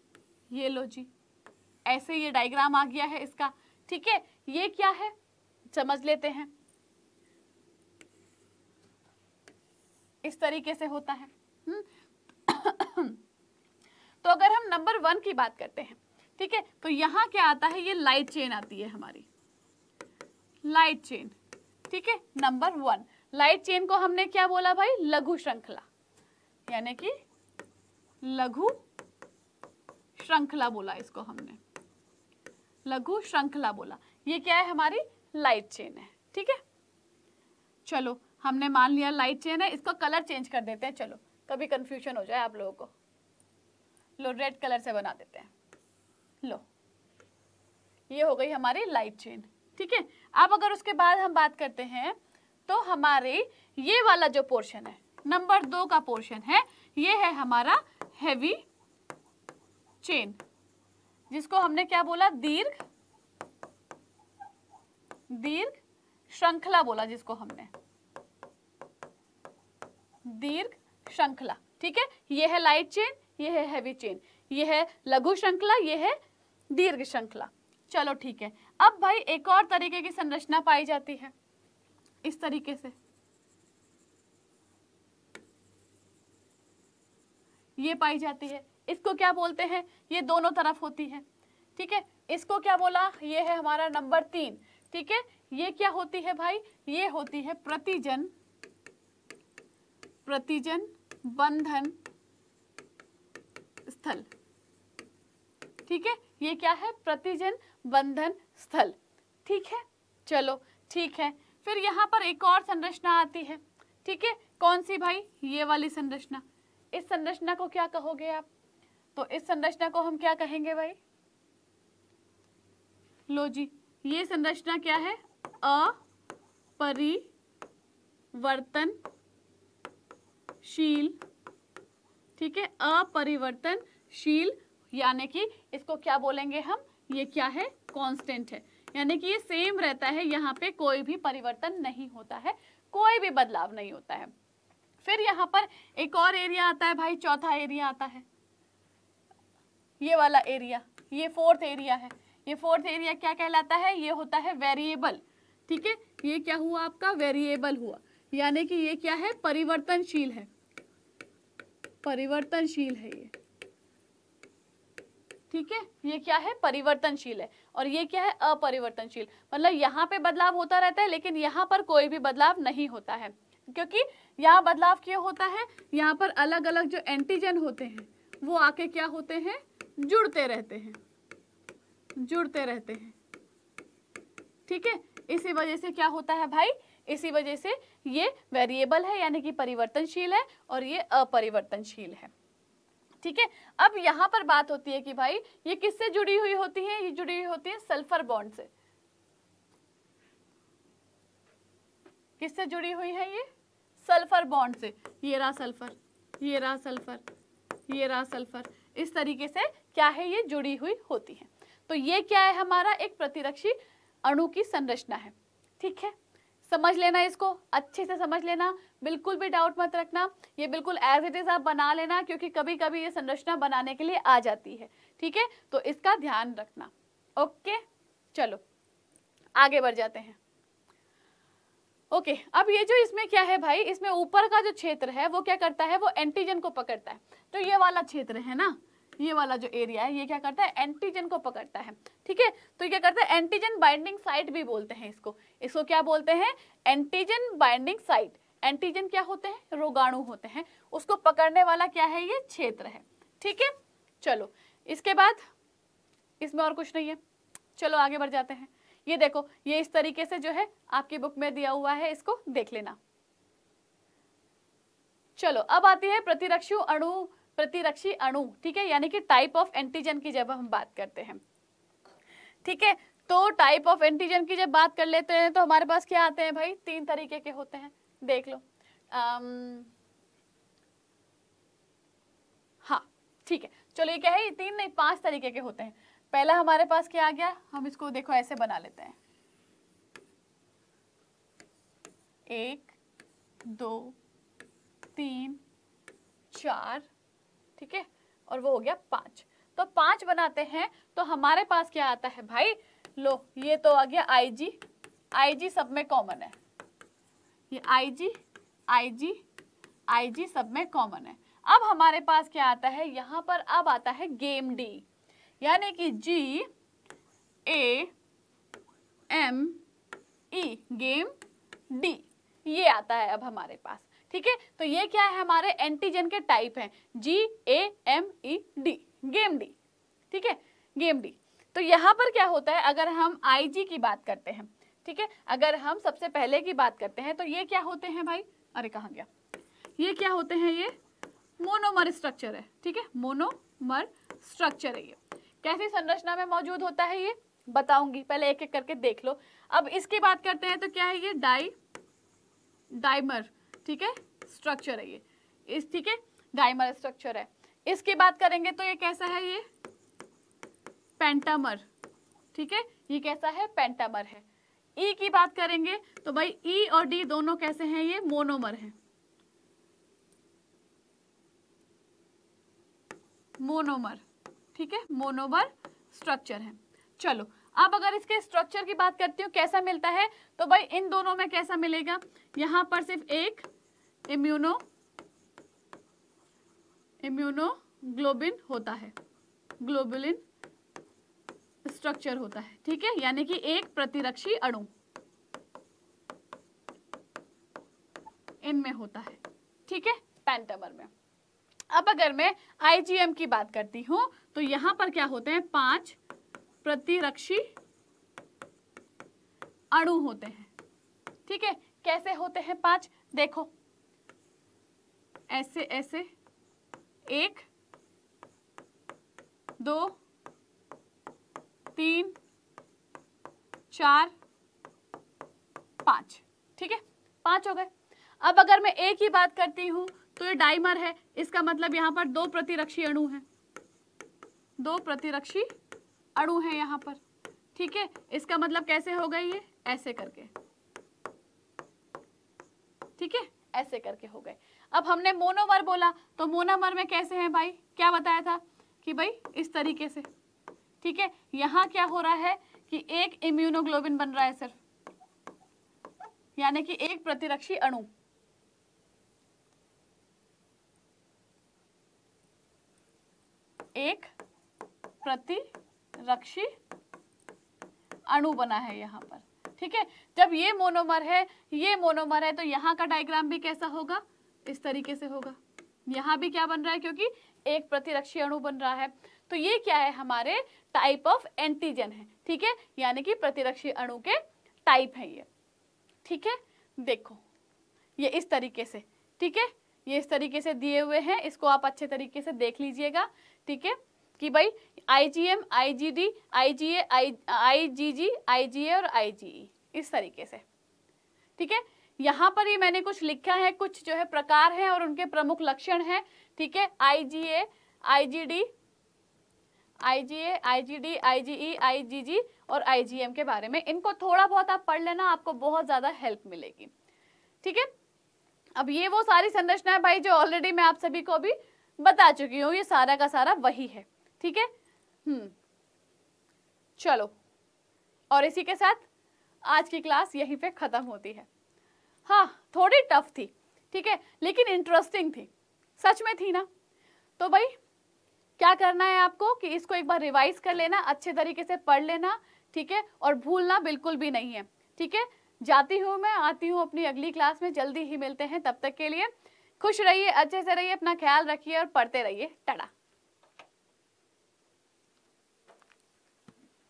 ये लो जी, ऐसे ये डायग्राम आ गया है इसका, ठीक है। ये क्या है समझ लेते हैं, इस तरीके से होता है। तो अगर हम नंबर 1 की बात करते हैं, ठीक है, तो यहाँ क्या आता है, ये लाइट चेन आती है हमारी, लाइट चेन, ठीक है, नंबर 1 लाइट चेन को हमने क्या बोला भाई, लघु श्रृंखला, यानी कि लघु श्रृंखला बोला इसको हमने, लघु श्रृंखला बोला। ये क्या है हमारी, लाइट चेन है, ठीक है। चलो हमने मान लिया लाइट चेन है, इसको कलर चेंज कर देते हैं, चलो कभी कंफ्यूजन हो जाए आप लोगों को, लो रेड कलर से बना देते हैं, लो ये हो गई हमारी लाइट चेन, ठीक है। अब अगर उसके बाद हम बात करते हैं तो हमारे ये वाला जो पोर्शन है, नंबर 2 का पोर्शन है, ये है हमारा हैवी चेन, जिसको हमने क्या बोला, दीर्घ दीर्घ श्रृंखला बोला, जिसको हमने दीर्घ श्रृंखला, ठीक है। ये है लाइट चेन, ये है हैवी चेन, ये है लघु श्रृंखला, ये है दीर्घ श्रृंखला। चलो ठीक है। अब भाई एक और तरीके की संरचना पाई जाती है, इस तरीके से ये पाई जाती है, इसको क्या बोलते हैं, ये दोनों तरफ होती है, ठीक है। इसको क्या बोला, ये है हमारा नंबर 3, ठीक है। ये क्या होती है भाई, ये होती है प्रतिजन, प्रतिजन बंधन स्थल, ठीक है। ये क्या है, प्रतिजन बंधन स्थल, ठीक है। चलो ठीक है, फिर यहाँ पर एक और संरचना आती है, ठीक है। कौन सी भाई, ये वाली संरचना। इस संरचना को क्या कहोगे आप, तो इस संरचना को हम क्या कहेंगे भाई, लो जी, ये संरचना क्या है, अपरिवर्तनशील, ठीक है, अपरिवर्तनशील, यानी कि इसको क्या बोलेंगे हम, ये क्या है, कांस्टेंट है, यानी कि ये सेम रहता है, यहाँ पे कोई भी परिवर्तन नहीं होता है, कोई भी बदलाव नहीं होता है। फिर यहाँ पर एक और एरिया आता है भाई, चौथा एरिया आता है, ये वाला एरिया, ये फोर्थ एरिया है। ये फोर्थ एरिया क्या कहलाता है, ये होता है वेरिएबल, ठीक है। ये क्या हुआ आपका, वेरिएबल हुआ, यानी कि ये क्या है, परिवर्तनशील है, परिवर्तनशील है ये, ठीक है। ये क्या है, परिवर्तनशील है, और ये क्या है, अपरिवर्तनशील, मतलब यहाँ पे बदलाव होता रहता है लेकिन यहाँ पर कोई भी बदलाव नहीं होता है, क्योंकि यहाँ बदलाव क्यों होता है, यहाँ पर अलग अलग जो एंटीजन होते हैं वो आके क्या होते हैं, जुड़ते रहते हैं, जुड़ते रहते हैं, ठीक है। इसी वजह से क्या होता है भाई, इसी वजह से ये वेरिएबल है यानी कि परिवर्तनशील है, और ये अपरिवर्तनशील है, ठीक है। अब यहाँ पर बात होती है कि भाई ये किससे जुड़ी हुई होती है, ये जुड़ी हुई होती है सल्फर बॉन्ड से। किससे जुड़ी हुई है ये, सल्फर बॉन्ड से। ये रहा सल्फर, ये रहा सल्फर, ये रहा सल्फर, इस तरीके से क्या है, ये जुड़ी हुई होती है। तो ये क्या है, हमारा एक प्रतिरक्षी अणु की संरचना है, ठीक है। समझ लेना, इसको अच्छे से समझ लेना, बिल्कुल भी डाउट मत रखना, ये बिल्कुल एज इट इज आप बना लेना, क्योंकि कभी कभी ये संरचना बनाने के लिए आ जाती है, ठीक है। तो इसका ध्यान रखना, ओके। चलो आगे बढ़ जाते हैं, ओके। अब ये जो इसमें क्या है भाई, इसमें ऊपर का जो क्षेत्र है वो क्या करता है, वो एंटीजन को पकड़ता है। तो ये वाला क्षेत्र है ना, ये वाला जो एरिया है, ये क्या करता है, एंटीजन को पकड़ता है, ठीक है। तो ये क्या करता है, एंटीजन बाइंडिंग साइट भी बोलते हैं इसको। इसको क्या बोलते हैं, एंटीजन बाइंडिंग साइट। एंटीजन क्या होते हैं, रोगाणु होते हैं, उसको पकड़ने वाला क्या है, ये क्षेत्र है, ठीक है। चलो इसके बाद इसमें और कुछ नहीं है, चलो आगे बढ़ जाते हैं। ये देखो, ये इस तरीके से जो है आपकी बुक में दिया हुआ है, इसको देख लेना। चलो अब आती है प्रतिरक्षी अणु, प्रतिरक्षी अणु, ठीक है, यानी कि टाइप ऑफ एंटीजन की जब हम बात करते हैं, ठीक है। तो टाइप ऑफ एंटीजन की जब बात कर लेते हैं तो हमारे पास क्या आते हैं भाई, 3 तरीके के होते हैं, देख लो। हाँ ठीक है, चलो ये क्या है, ये 3 नहीं 5 तरीके के होते हैं। पहला हमारे पास क्या आ गया, हम इसको देखो ऐसे बना लेते हैं, 1 2 3 4, ठीक है, और वो हो गया 5। तो 5 बनाते हैं तो हमारे पास क्या आता है भाई, लो ये तो आ गया आईजी, आईजी सब में कॉमन है, ये आईजी आईजी आईजी सब में कॉमन है। अब हमारे पास क्या आता है, यहाँ पर अब आता है गेम डी, यानी कि GAME, गेम डी, ये आता है अब हमारे पास, ठीक है। तो ये क्या है, हमारे एंटीजन के टाइप हैं, GAME D, गेम डी, ठीक है, गेम डी। तो यहाँ पर क्या होता है, अगर हम IG की बात करते हैं, ठीक है, अगर हम सबसे पहले की बात करते हैं तो ये क्या होते हैं भाई, अरे कहाँ गया, ये क्या होते हैं, ये मोनोमर स्ट्रक्चर है, ठीक है, मोनोमर स्ट्रक्चर है। ये कैसी संरचना में मौजूद होता है ये बताऊंगी, पहले एक एक करके देख लो। अब इसकी बात करते हैं तो क्या है, ये डाइमर, ठीक है, स्ट्रक्चर है ये, इस ठीक है, डाइमर स्ट्रक्चर है। इसकी बात करेंगे तो ये कैसा है, ये पेंटामर, ठीक है, ये कैसा है, पेंटामर है। E की बात करेंगे तो भाई E और D दोनों कैसे हैं, ये मोनोमर है, मोनोमर, ठीक है, मोनोमर स्ट्रक्चर है। चलो अब अगर इसके स्ट्रक्चर की बात करती हूँ कैसा मिलता है, तो भाई इन दोनों में कैसा मिलेगा, यहाँ पर सिर्फ एक इम्यूनोग्लोबिन होता है, ग्लोबुलिन स्ट्रक्चर होता है, ठीक है, यानी कि एक प्रतिरक्षी अणु इनमें होता है, ठीक है, पेंटामर में। अब अगर मैं आईजीएम की बात करती हूँ तो यहाँ पर क्या होते हैं, 5 प्रतिरक्षी अणु होते हैं, ठीक है। कैसे होते हैं 5, देखो ऐसे ऐसे, 1 2 3 4 5, ठीक है, 5 हो गए। अब अगर मैं A की बात करती हूँ तो ये डाइमर है, इसका मतलब यहाँ पर 2 प्रतिरक्षी अणु हैं, 2 प्रतिरक्षी अणु हैं यहाँ पर, ठीक है। इसका मतलब कैसे हो गए, ये ऐसे करके, ठीक है, ऐसे करके हो गए। अब हमने मोनोमर बोला तो मोनोमर में कैसे हैं भाई, क्या बताया था कि भाई इस तरीके से, ठीक है। यहाँ क्या हो रहा है कि एक इम्यूनोग्लोबिन बन रहा है सिर्फ, यानी कि एक प्रतिरक्षी अणु, एक प्रतिरक्षी अणु बना है यहाँ पर, ठीक है। जब ये मोनोमर है, ये मोनोमर है, तो यहाँ का डायग्राम भी कैसा होगा, इस तरीके से होगा। यहाँ भी क्या बन रहा है, क्योंकि एक प्रतिरक्षी अणु बन रहा है, तो ये क्या है, हमारे टाइप ऑफ एंटीजन है, ठीक है, यानी कि प्रतिरक्षी अणु के टाइप है ये, ठीक है। देखो ये इस तरीके से, ठीक है, ये इस तरीके से दिए हुए हैं, इसको आप अच्छे तरीके से देख लीजिएगा, ठीक है, कि भाई IgM, IgD, IgA, IgG, IgA और IgE, इस तरीके से, ठीक है। यहाँ पर ये मैंने कुछ लिखा है, कुछ जो है प्रकार हैं और उनके प्रमुख लक्षण हैं, ठीक है, IgA, IgD, IgA, IgD, IgE, IgG और IgM के बारे में। इनको थोड़ा बहुत आप पढ़ लेना, आपको बहुत ज़्यादा हेल्प मिलेगी, ठीक है। अब ये वो सारी संरचना है भाई जो ऑलरेडी मैं आप सभी को भी बता चुकी हूँ, ये सारा का सारा वही है, ठीक है। चलो, और इसी के साथ आज की क्लास यहीं पे ख़त्म होती है। हाँ, थोड़ी टफ थी, ठीक है, लेकिन इंटरेस्टिंग थी, सच में थी ना। तो भाई क्या करना है आपको कि इसको एक बार रिवाइज कर लेना, अच्छे तरीके से पढ़ लेना, ठीक है, और भूलना बिल्कुल भी नहीं है, ठीक है। जाती हूँ मैं, आती हूँ अपनी अगली क्लास में, जल्दी ही मिलते हैं, तब तक के लिए खुश रहिए, अच्छे से रहिए, अपना ख्याल रखिए और पढ़ते रहिए। टाटा।